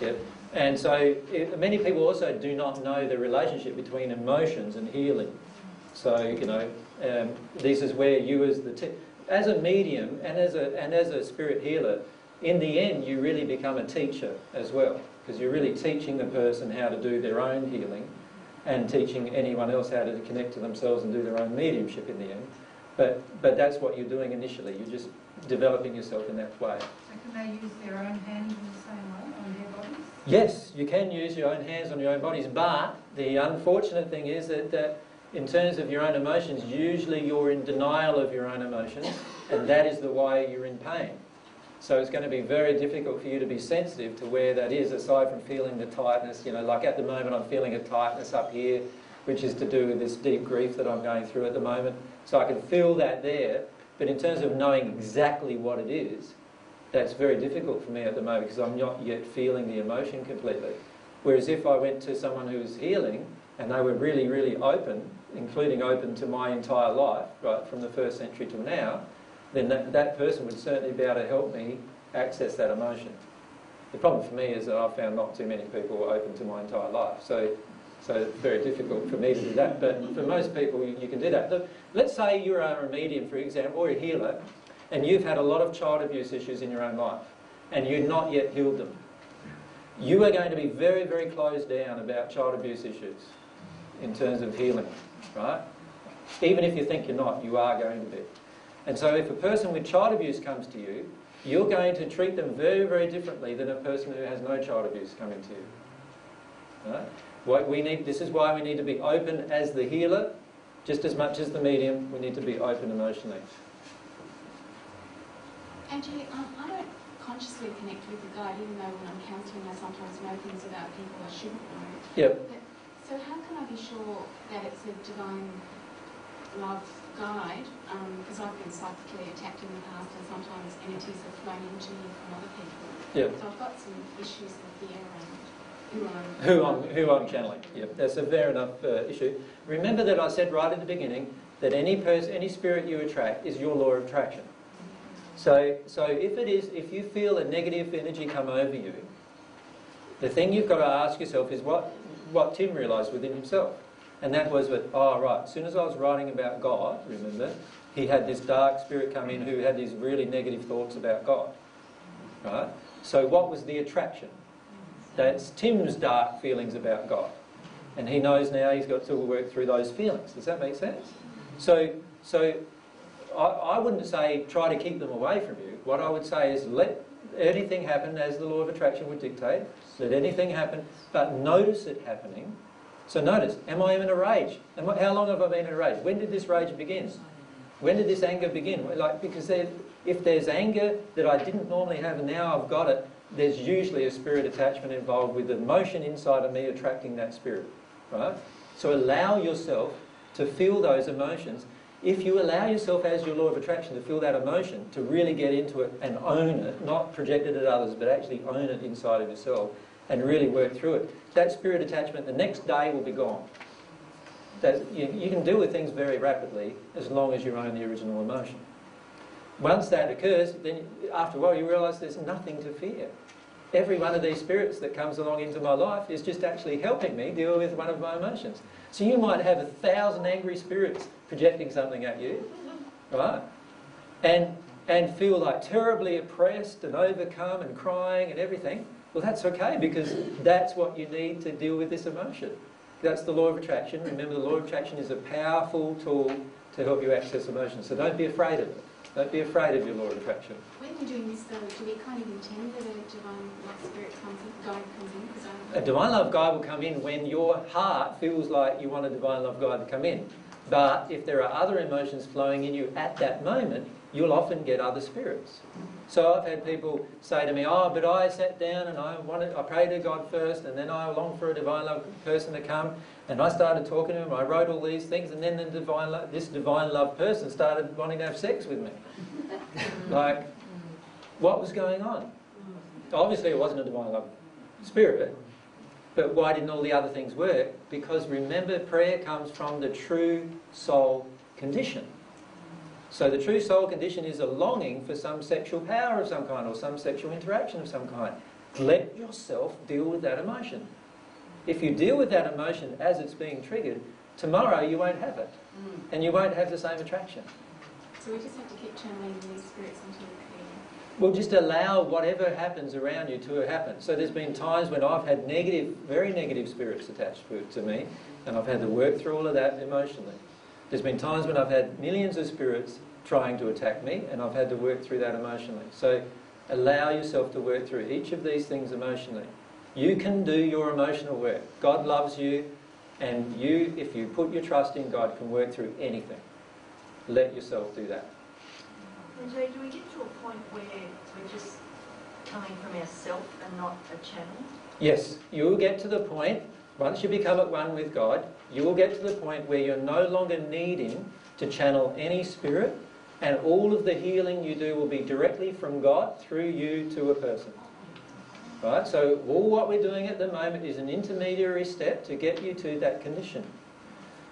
Yep. And so it, many people also do not know the relationship between emotions and healing. So, you know, um, this is where you as the... T- as a medium and as a, and as a spirit healer, in the end you really become a teacher as well, because you're really teaching the person how to do their own healing and teaching anyone else how to connect to themselves and do their own mediumship in the end. But but that's what you're doing initially. You're just developing yourself in that way. So can they use their own hands in the same way on their bodies? Yes, you can use your own hands on your own bodies, but the unfortunate thing is that... that in terms of your own emotions, usually you're in denial of your own emotions, and that is the why you're in pain. So it's going to be very difficult for you to be sensitive to where that is, aside from feeling the tightness. You know, like at the moment I'm feeling a tightness up here, which is to do with this deep grief that I'm going through at the moment. So I can feel that there, but in terms of knowing exactly what it is, that's very difficult for me at the moment because I'm not yet feeling the emotion completely. Whereas if I went to someone who was healing, and they were really, really open, including open to my entire life, right, from the first century till now, then that, that person would certainly be able to help me access that emotion. The problem for me is that I've found not too many people are open to my entire life, so so it's very difficult for me to do that. But for most people, you, you can do that. Look, let's say you are a medium, for example, or a healer, and you've had a lot of child abuse issues in your own life, and you've not yet healed them. You are going to be very, very closed down about child abuse issues in terms of healing, right? Even if you think you're not, you are going to be. And so if a person with child abuse comes to you, you're going to treat them very, very differently than a person who has no child abuse coming to you. Right? What we need, this is why we need to be open as the healer, just as much as the medium. We need to be open emotionally. Angie, um, I don't consciously connect with the guide, even though when I'm counselling I sometimes know things about people I shouldn't know. Yep. But so how can I be sure that it's a divine love guide? Because um, I've been psychically attacked in the past, and sometimes entities have flown into me from other people. Yep. So I've got some issues with fear around who I'm... Who I'm, who I'm channeling. Yep, that's a fair enough uh, issue. Remember that I said right at the beginning that any person, any spirit you attract is your law of attraction. So, so if it is, if you feel a negative energy come over you, the thing you've got to ask yourself is what... what Tim realised within himself. And that was that, oh right, as soon as I was writing about God, remember, he had this dark spirit come in who had these really negative thoughts about God. Right? So what was the attraction? That's Tim's dark feelings about God. And he knows now he's got to work through those feelings. Does that make sense? So, so I, I wouldn't say try to keep them away from you. What I would say is let anything happen as the law of attraction would dictate. Let anything happen, but notice it happening. So notice, am I in a rage? Am I, how long have I been in a rage? When did this rage begin? When did this anger begin? Like, because there, if there's anger that I didn't normally have and now I've got it, there's usually a spirit attachment involved with emotion inside of me attracting that spirit. Right? So allow yourself to feel those emotions. If you allow yourself as your law of attraction to feel that emotion, to really get into it and own it, not project it at others, but actually own it inside of yourself and really work through it, that spirit attachment the next day will be gone. That's, you, you can deal with things very rapidly as long as you own the original emotion. Once that occurs, then after a while you realise there's nothing to fear. every one of these spirits that comes along into my life is just actually helping me deal with one of my emotions. So you might have a thousand angry spirits projecting something at you, right? And, and feel like terribly oppressed and overcome and crying and everything. Well, that's okay, because that's what you need to deal with this emotion. That's the law of attraction. Remember, the law of attraction is a powerful tool to help you access emotions. So don't be afraid of it. Don't be afraid of your law of attraction. When you're doing this, though, do we kind of intend that a divine love spirit comes in, guide comes in? Because I'm... A divine love guide will come in when your heart feels like you want a divine love guide to come in. But if there are other emotions flowing in you at that moment, you'll often get other spirits. So I've had people say to me, oh, but I sat down and I wanted, I prayed to God first, and then I longed for a divine love person to come, and I started talking to him, I wrote all these things, and then the divine lo- this divine love person started wanting to have sex with me. Like, what was going on? Obviously it wasn't a divine love spirit, but why didn't all the other things work? Because remember, prayer comes from the true soul condition. So the true soul condition is a longing for some sexual power of some kind or some sexual interaction of some kind. Let yourself deal with that emotion. If you deal with that emotion as it's being triggered, tomorrow you won't have it. Mm. And you won't have the same attraction. So we just have to keep channeling these spirits into the prayer. Well, just allow whatever happens around you to happen. So there's been times when I've had negative, very negative spirits attached to me, and I've had to work through all of that emotionally. There's been times when I've had millions of spirits trying to attack me, and I've had to work through that emotionally. So allow yourself to work through each of these things emotionally. You can do your emotional work. God loves you, and you, if you put your trust in God, can work through anything. Let yourself do that. And Jay, do we get to a point where we're just coming from ourselves and not a channel? Yes, you will get to the point, once you become at one with God, you will get to the point where you're no longer needing to channel any spirit, and all of the healing you do will be directly from God through you to a person. Right? So all what we're doing at the moment is an intermediary step to get you to that condition.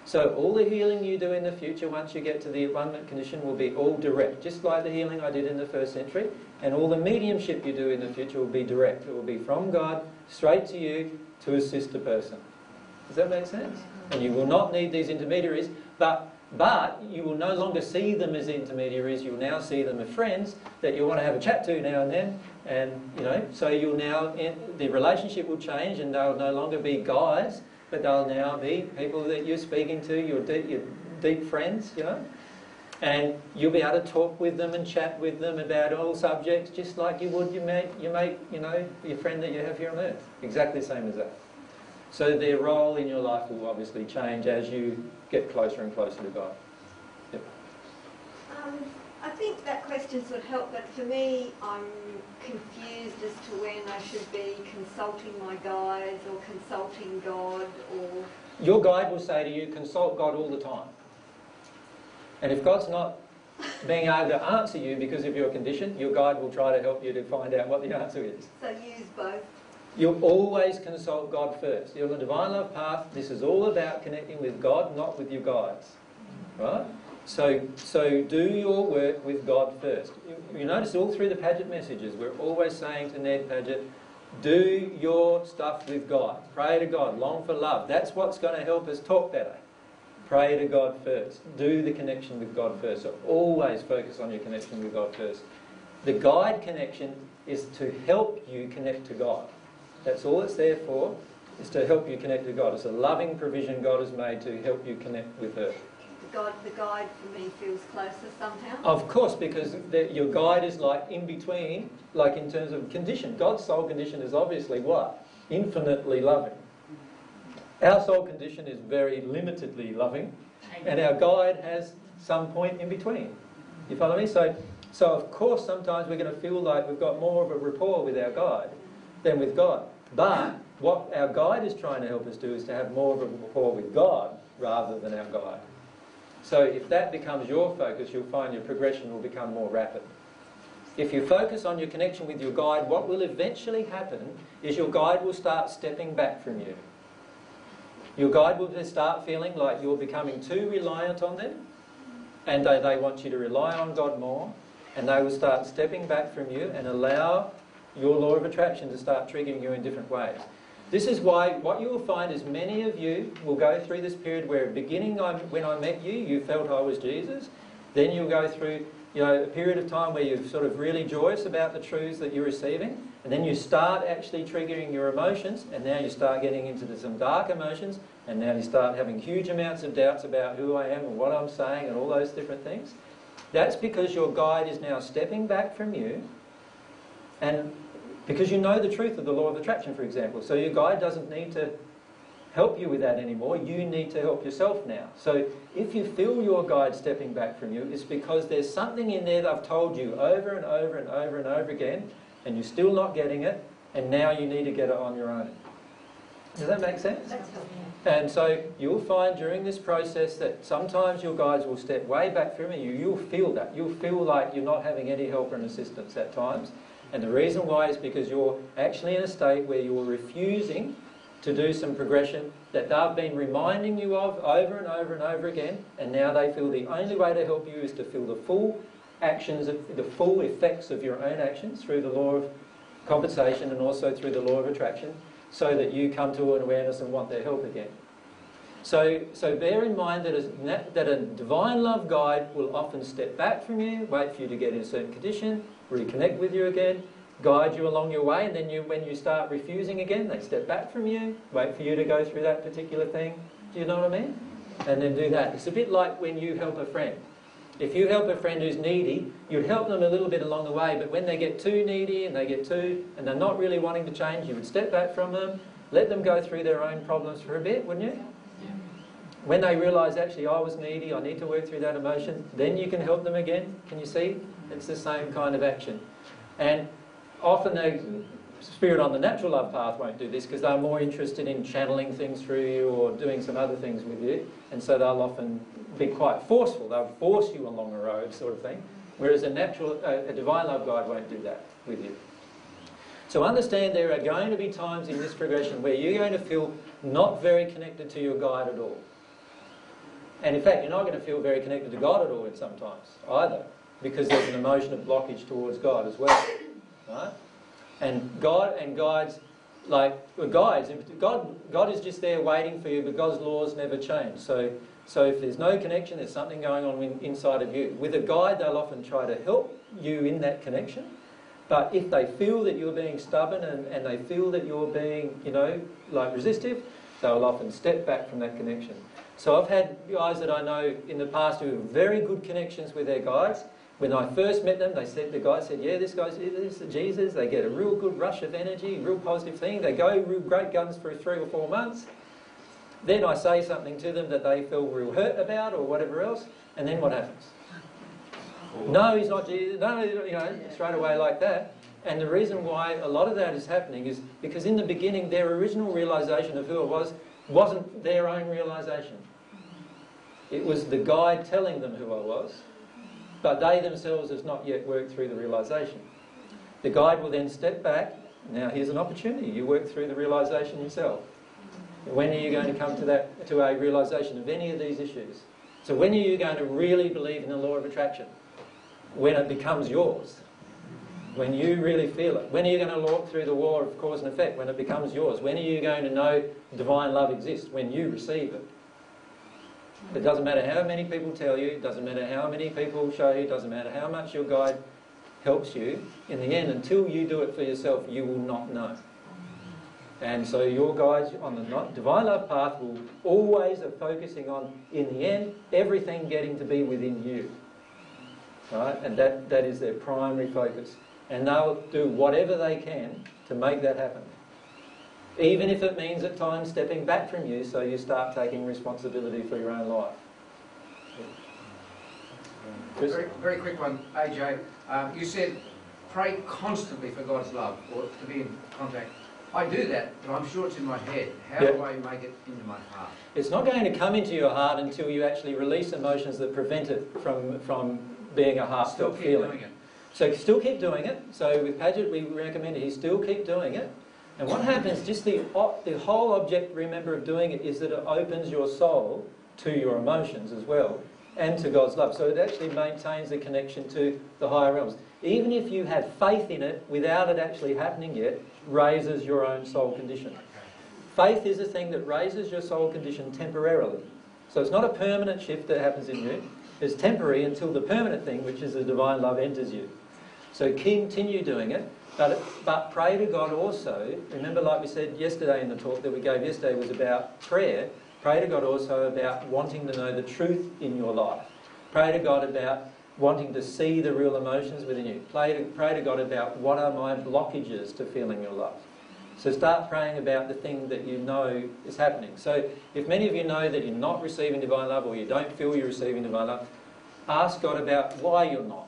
So all the healing you do in the future, once you get to the abundant condition, will be all direct, just like the healing I did in the first century. And all the mediumship you do in the future will be direct. It will be from God, straight to you, to assist a person. Does that make sense? And you will not need these intermediaries, but but you will no longer see them as intermediaries. You will now see them as friends that you want to have a chat to now and then, and you know. So you'll now the relationship will change, and they'll no longer be guides, but they'll now be people that you're speaking to, your deep, your deep friends, you know. And you'll be able to talk with them and chat with them about all subjects, just like you would your mate, your mate, you know, your friend that you have here on earth. Exactly the same as that. So their role in your life will obviously change as you get closer and closer to God. Yep. Um, I think that questions would help, but for me, I'm confused as to when I should be consulting my guides or consulting God or... Your guide will say to you, consult God all the time. And if God's not being able to answer you because of your condition, your guide will try to help you to find out what the answer is. So use both. You'll always consult God first. You're on the divine love path. This is all about connecting with God, not with your guides. Right? So, so do your work with God first. You, you notice all through the Padgett messages, we're always saying to Ned Padgett, do your stuff with God. Pray to God. Long for love. That's what's going to help us talk better. Pray to God first. Do the connection with God first. So always focus on your connection with God first. The guide connection is to help you connect to God. That's all it's there for, is to help you connect to God. It's a loving provision God has made to help you connect with her. The, God, the guide for me feels closer somehow? Of course, because the, your guide is like in between, like in terms of condition. God's soul condition is obviously what? Infinitely loving. Our soul condition is very limitedly loving, and our guide has some point in between. You follow me? So, so of course, sometimes we're going to feel like we've got more of a rapport with our guide than with God. But what our guide is trying to help us do is to have more of a rapport with God rather than our guide. So if that becomes your focus, you'll find your progression will become more rapid. If you focus on your connection with your guide, what will eventually happen is your guide will start stepping back from you. Your guide will start feeling like you're becoming too reliant on them, and they, they want you to rely on God more, and they will start stepping back from you and allow your law of attraction to start triggering you in different ways. This is why what you will find is many of you will go through this period where at the beginning, I, when I met you, you felt I was Jesus. Then you'll go through, you know, a period of time where you're sort of really joyous about the truths that you're receiving. And then you start actually triggering your emotions. And now you start getting into some dark emotions. And now you start having huge amounts of doubts about who I am and what I'm saying and all those different things. That's because your guide is now stepping back from you, and because you know the truth of the law of attraction, for example. So your guide doesn't need to help you with that anymore. You need to help yourself now. So if you feel your guide stepping back from you, it's because there's something in there that I've told you over and over and over and over again, and you're still not getting it, and now you need to get it on your own. Does that make sense? That's helpful. And so you'll find during this process that sometimes your guides will step way back from you. You'll feel that. You'll feel like you're not having any help and assistance at times. And the reason why is because you're actually in a state where you're refusing to do some progression that they've been reminding you of over and over and over again. And now they feel the only way to help you is to feel the full actions, of, the full effects of your own actions through the law of compensation and also through the law of attraction, so that you come to an awareness and want their help again. So, so bear in mind that a, that a divine love guide will often step back from you, wait for you to get in a certain condition, reconnect with you again, guide you along your way, and then you, when you start refusing again, they step back from you, wait for you to go through that particular thing. Do you know what I mean? And then do that. It's a bit like when you help a friend. If you help a friend who's needy, you help them a little bit along the way, but when they get too needy and they get too, and they're not really wanting to change, you would step back from them, let them go through their own problems for a bit, wouldn't you? Yeah. When they realise, actually, I was needy, I need to work through that emotion, then you can help them again. Can you see? It's the same kind of action. And often the spirit on the natural love path won't do this because they're more interested in channeling things through you or doing some other things with you, and so they'll often be quite forceful. They'll force you along a road sort of thing, whereas a natural, a, a divine love guide won't do that with you. So understand there are going to be times in this progression where you're going to feel not very connected to your guide at all. And in fact, you're not going to feel very connected to God at all in some times either, because there's an emotion of blockage towards God as well. Right? And God and guides, like, well, guides, God, God is just there waiting for you, but God's laws never change. So, so if there's no connection, there's something going on in, inside of you. With a guide, they'll often try to help you in that connection. But if they feel that you're being stubborn and, and they feel that you're being, you know, like resistive, they'll often step back from that connection. So I've had guys that I know in the past who have very good connections with their guides. When I first met them, they said, the guy said, yeah, this guy's this is Jesus. They get a real good rush of energy, real positive thing. They go real great guns for three or four months. Then I say something to them that they feel real hurt about or whatever else, and then what happens? No, he's not Jesus. No, you know, straight away like that. And the reason why a lot of that is happening is because in the beginning, their original realisation of who it was wasn't their own realisation. It was the guide telling them who I was, but they themselves have not yet worked through the realisation. The guide will then step back. Now here's an opportunity. You work through the realisation yourself. When are you going to come to that, to a realisation of any of these issues? So when are you going to really believe in the law of attraction? When it becomes yours. When you really feel it. When are you going to walk through the law of cause and effect? When it becomes yours. When are you going to know divine love exists? When you receive it. It doesn't matter how many people tell you, it doesn't matter how many people show you, it doesn't matter how much your guide helps you. In the end, until you do it for yourself, you will not know. And so your guides on the divine love path will always are focusing on, in the end, everything getting to be within you. Right? And that, that is their primary focus. And they'll do whatever they can to make that happen. Even if it means at times stepping back from you, so you start taking responsibility for your own life. Chris? Very, very quick one, A J. Um, you said pray constantly for God's love or to be in contact. I do that, but I'm sure it's in my head. How yep. do I make it into my heart? It's not going to come into your heart until you actually release emotions that prevent it from, from being a heartfelt feeling. So still keep doing it. So with Padgett, we recommend he still keep doing it. And what happens, just the, the whole object, remember, of doing it is that it opens your soul to your emotions as well and to God's love. So it actually maintains the connection to the higher realms. even if you have faith in it without it actually happening yet, raises your own soul condition. Faith is a thing that raises your soul condition temporarily. So it's not a permanent shift that happens in you. It's temporary until the permanent thing, which is the divine love, enters you. So continue doing it, but, but pray to God also. Remember, like we said yesterday in the talk that we gave yesterday was about prayer. Pray to God also about wanting to know the truth in your life. Pray to God about wanting to see the real emotions within you. Pray to, pray to God about what are my blockages to feeling your life. So start praying about the thing that you know is happening. So if many of you know that you're not receiving divine love or you don't feel you're receiving divine love, ask God about why you're not,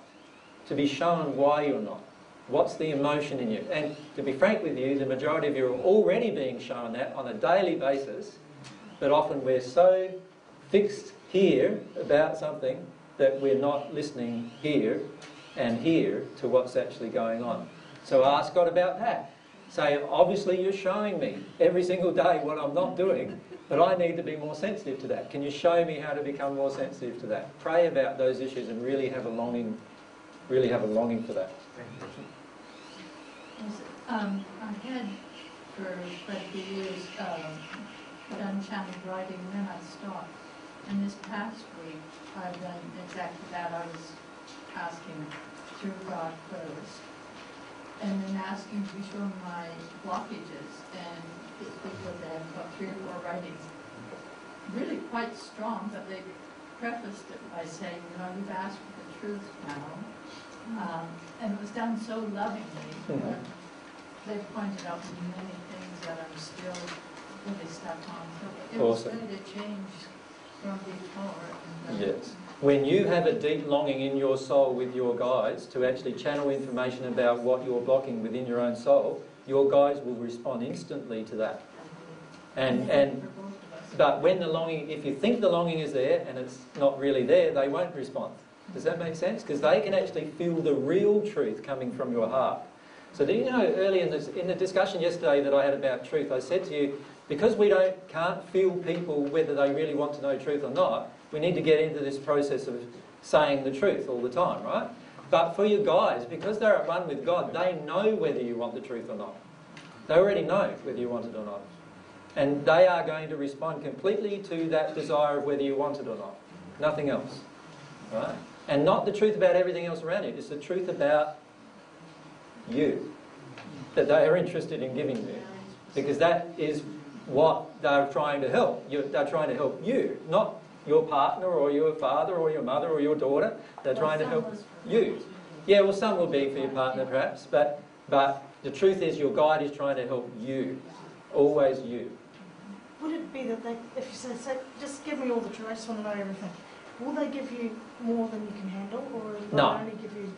to be shown why you're not. What's the emotion in you? And to be frank with you, the majority of you are already being shown that on a daily basis, but often we're so fixed here about something that we're not listening here and here to what's actually going on. So ask God about that. Say, obviously you're showing me every single day what I'm not doing, but I need to be more sensitive to that. Can you show me how to become more sensitive to that? Pray about those issues and really have a longing, really have a longing for that. Um, I had for twenty years um, done challenge writing, then I stopped. And this past week, I've done exactly that. I was asking through God first, and then asking to show my blockages, and because I have about three or four writings, really quite strong, but they prefaced it by saying, you know, you've asked for the truth now, um, and it was done so lovingly, but they pointed out many things that I'm still really stuck on, so it was awesome. Really a change from before. Yes. When you have a deep longing in your soul with your guides to actually channel information about what you're blocking within your own soul, your guides will respond instantly to that. And and but when the longing, if you think the longing is there and it's not really there, they won't respond. Does that make sense? Because they can actually feel the real truth coming from your heart. So do you know earlier in, this, in the discussion yesterday that I had about truth, I said to you, because we don't can't feel people whether they really want to know truth or not, we need to get into this process of saying the truth all the time, right? But for you guys, because they're at one with God, they know whether you want the truth or not. They already know whether you want it or not. And they are going to respond completely to that desire of whether you want it or not. Nothing else, right? And not the truth about everything else around you. It's the truth about you that they are interested in giving you. Because that is what they're trying to help. You're, they're trying to help you, not your partner or your father or your mother or your daughter. They're well, trying to help you. Yeah, well, some will be for your partner perhaps, but, but the truth is your guide is trying to help you, always you. Would it be that they, if you say, say, just give me all the truth, I just want to know everything, will they give you more than you can handle, or will no. they only give you...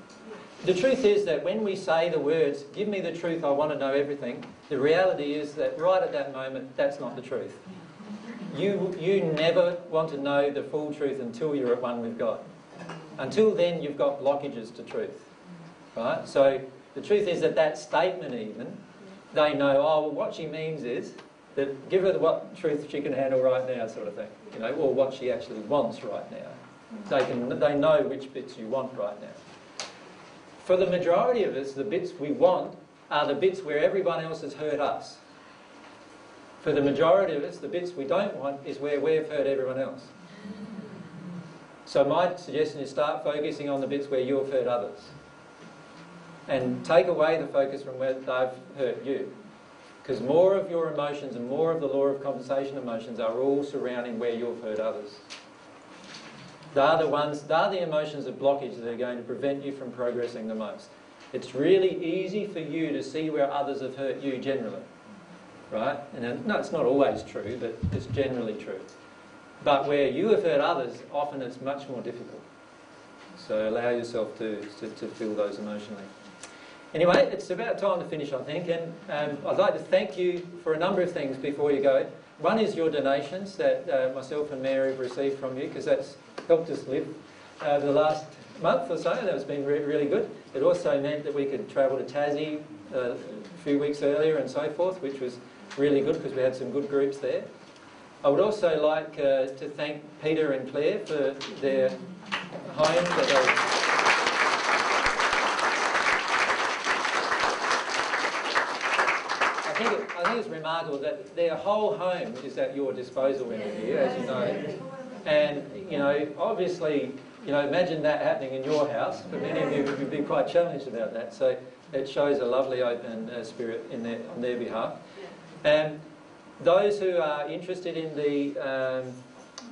The truth is that when we say the words, give me the truth, I want to know everything, the reality is that right at that moment, that's not the truth. You, you never want to know the full truth until you're at one with God. Until then, you've got blockages to truth. Right? So the truth is that that statement even, they know, oh, well, what she means is that give her what truth she can handle right now sort of thing, you know, or what she actually wants right now. They, can, they know which bits you want right now. For the majority of us, the bits we want are the bits where everyone else has hurt us. For the majority of us, the bits we don't want is where we've hurt everyone else. So my suggestion is start focusing on the bits where you've hurt others. And take away the focus from where they've hurt you. Because more of your emotions and more of the law of compensation emotions are all surrounding where you've hurt others. They are the ones, they are the emotions of blockage that are going to prevent you from progressing the most. It's really easy for you to see where others have hurt you generally. Right? And no, it's not always true, but it's generally true. But where you have hurt others, often it's much more difficult. So allow yourself to, to, to feel those emotionally. Anyway, it's about time to finish, I think. And um, I'd like to thank you for a number of things before you go. One is your donations that uh, myself and Mary have received from you, because that's helped us live over the last month or so. That's been re really good. It also meant that we could travel to Tassie uh, a few weeks earlier and so forth, which was really good because we had some good groups there. I would also like uh, to thank Peter and Claire for their home that they think, it, I think it's remarkable that their whole home is at your disposal every year, as you know. And, you know, obviously, you know, imagine that happening in your house. For many of you, would be quite challenged about that. So it shows a lovely open uh, spirit in their, on their behalf. And those who are interested in the um,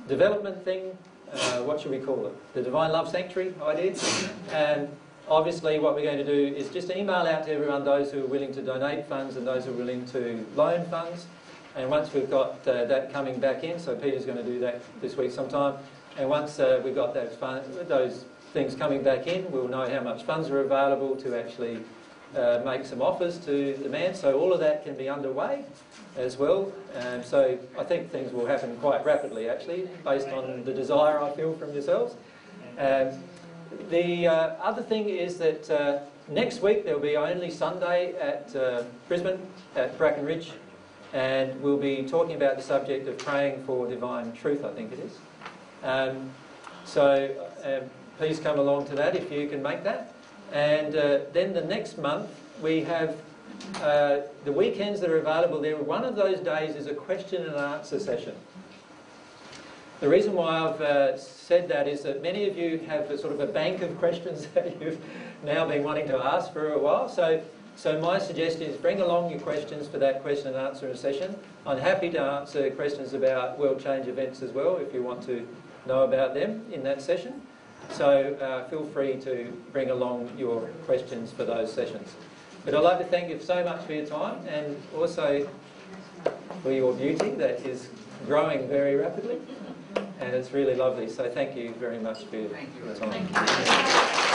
development thing, uh, what should we call it? The Divine Love Sanctuary idea. And obviously what we're going to do is just email out to everyone those who are willing to donate funds and those who are willing to loan funds. And once we've got uh, that coming back in, so Peter's going to do that this week sometime, and once uh, we've got those, fun those things coming back in, we'll know how much funds are available to actually uh, make some offers to the man. So all of that can be underway as well. Um, so I think things will happen quite rapidly, actually, based on the desire I feel from yourselves. Um, the uh, other thing is that uh, next week there will be only Sunday at uh, Brisbane, at Brackenridge, and we'll be talking about the subject of praying for divine truth, I think it is. Um, so uh, please come along to that if you can make that. And uh, then the next month we have uh, the weekends that are available there. One of those days is a question and answer session. The reason why I've uh, said that is that many of you have a sort of a bank of questions that you've now been wanting to ask for a while. So So my suggestion is bring along your questions for that question and answer session. I'm happy to answer questions about world change events as well if you want to know about them in that session. So uh, feel free to bring along your questions for those sessions. But I'd like to thank you so much for your time and also for your beauty that is growing very rapidly. And it's really lovely. So thank you very much for your time. Thank you.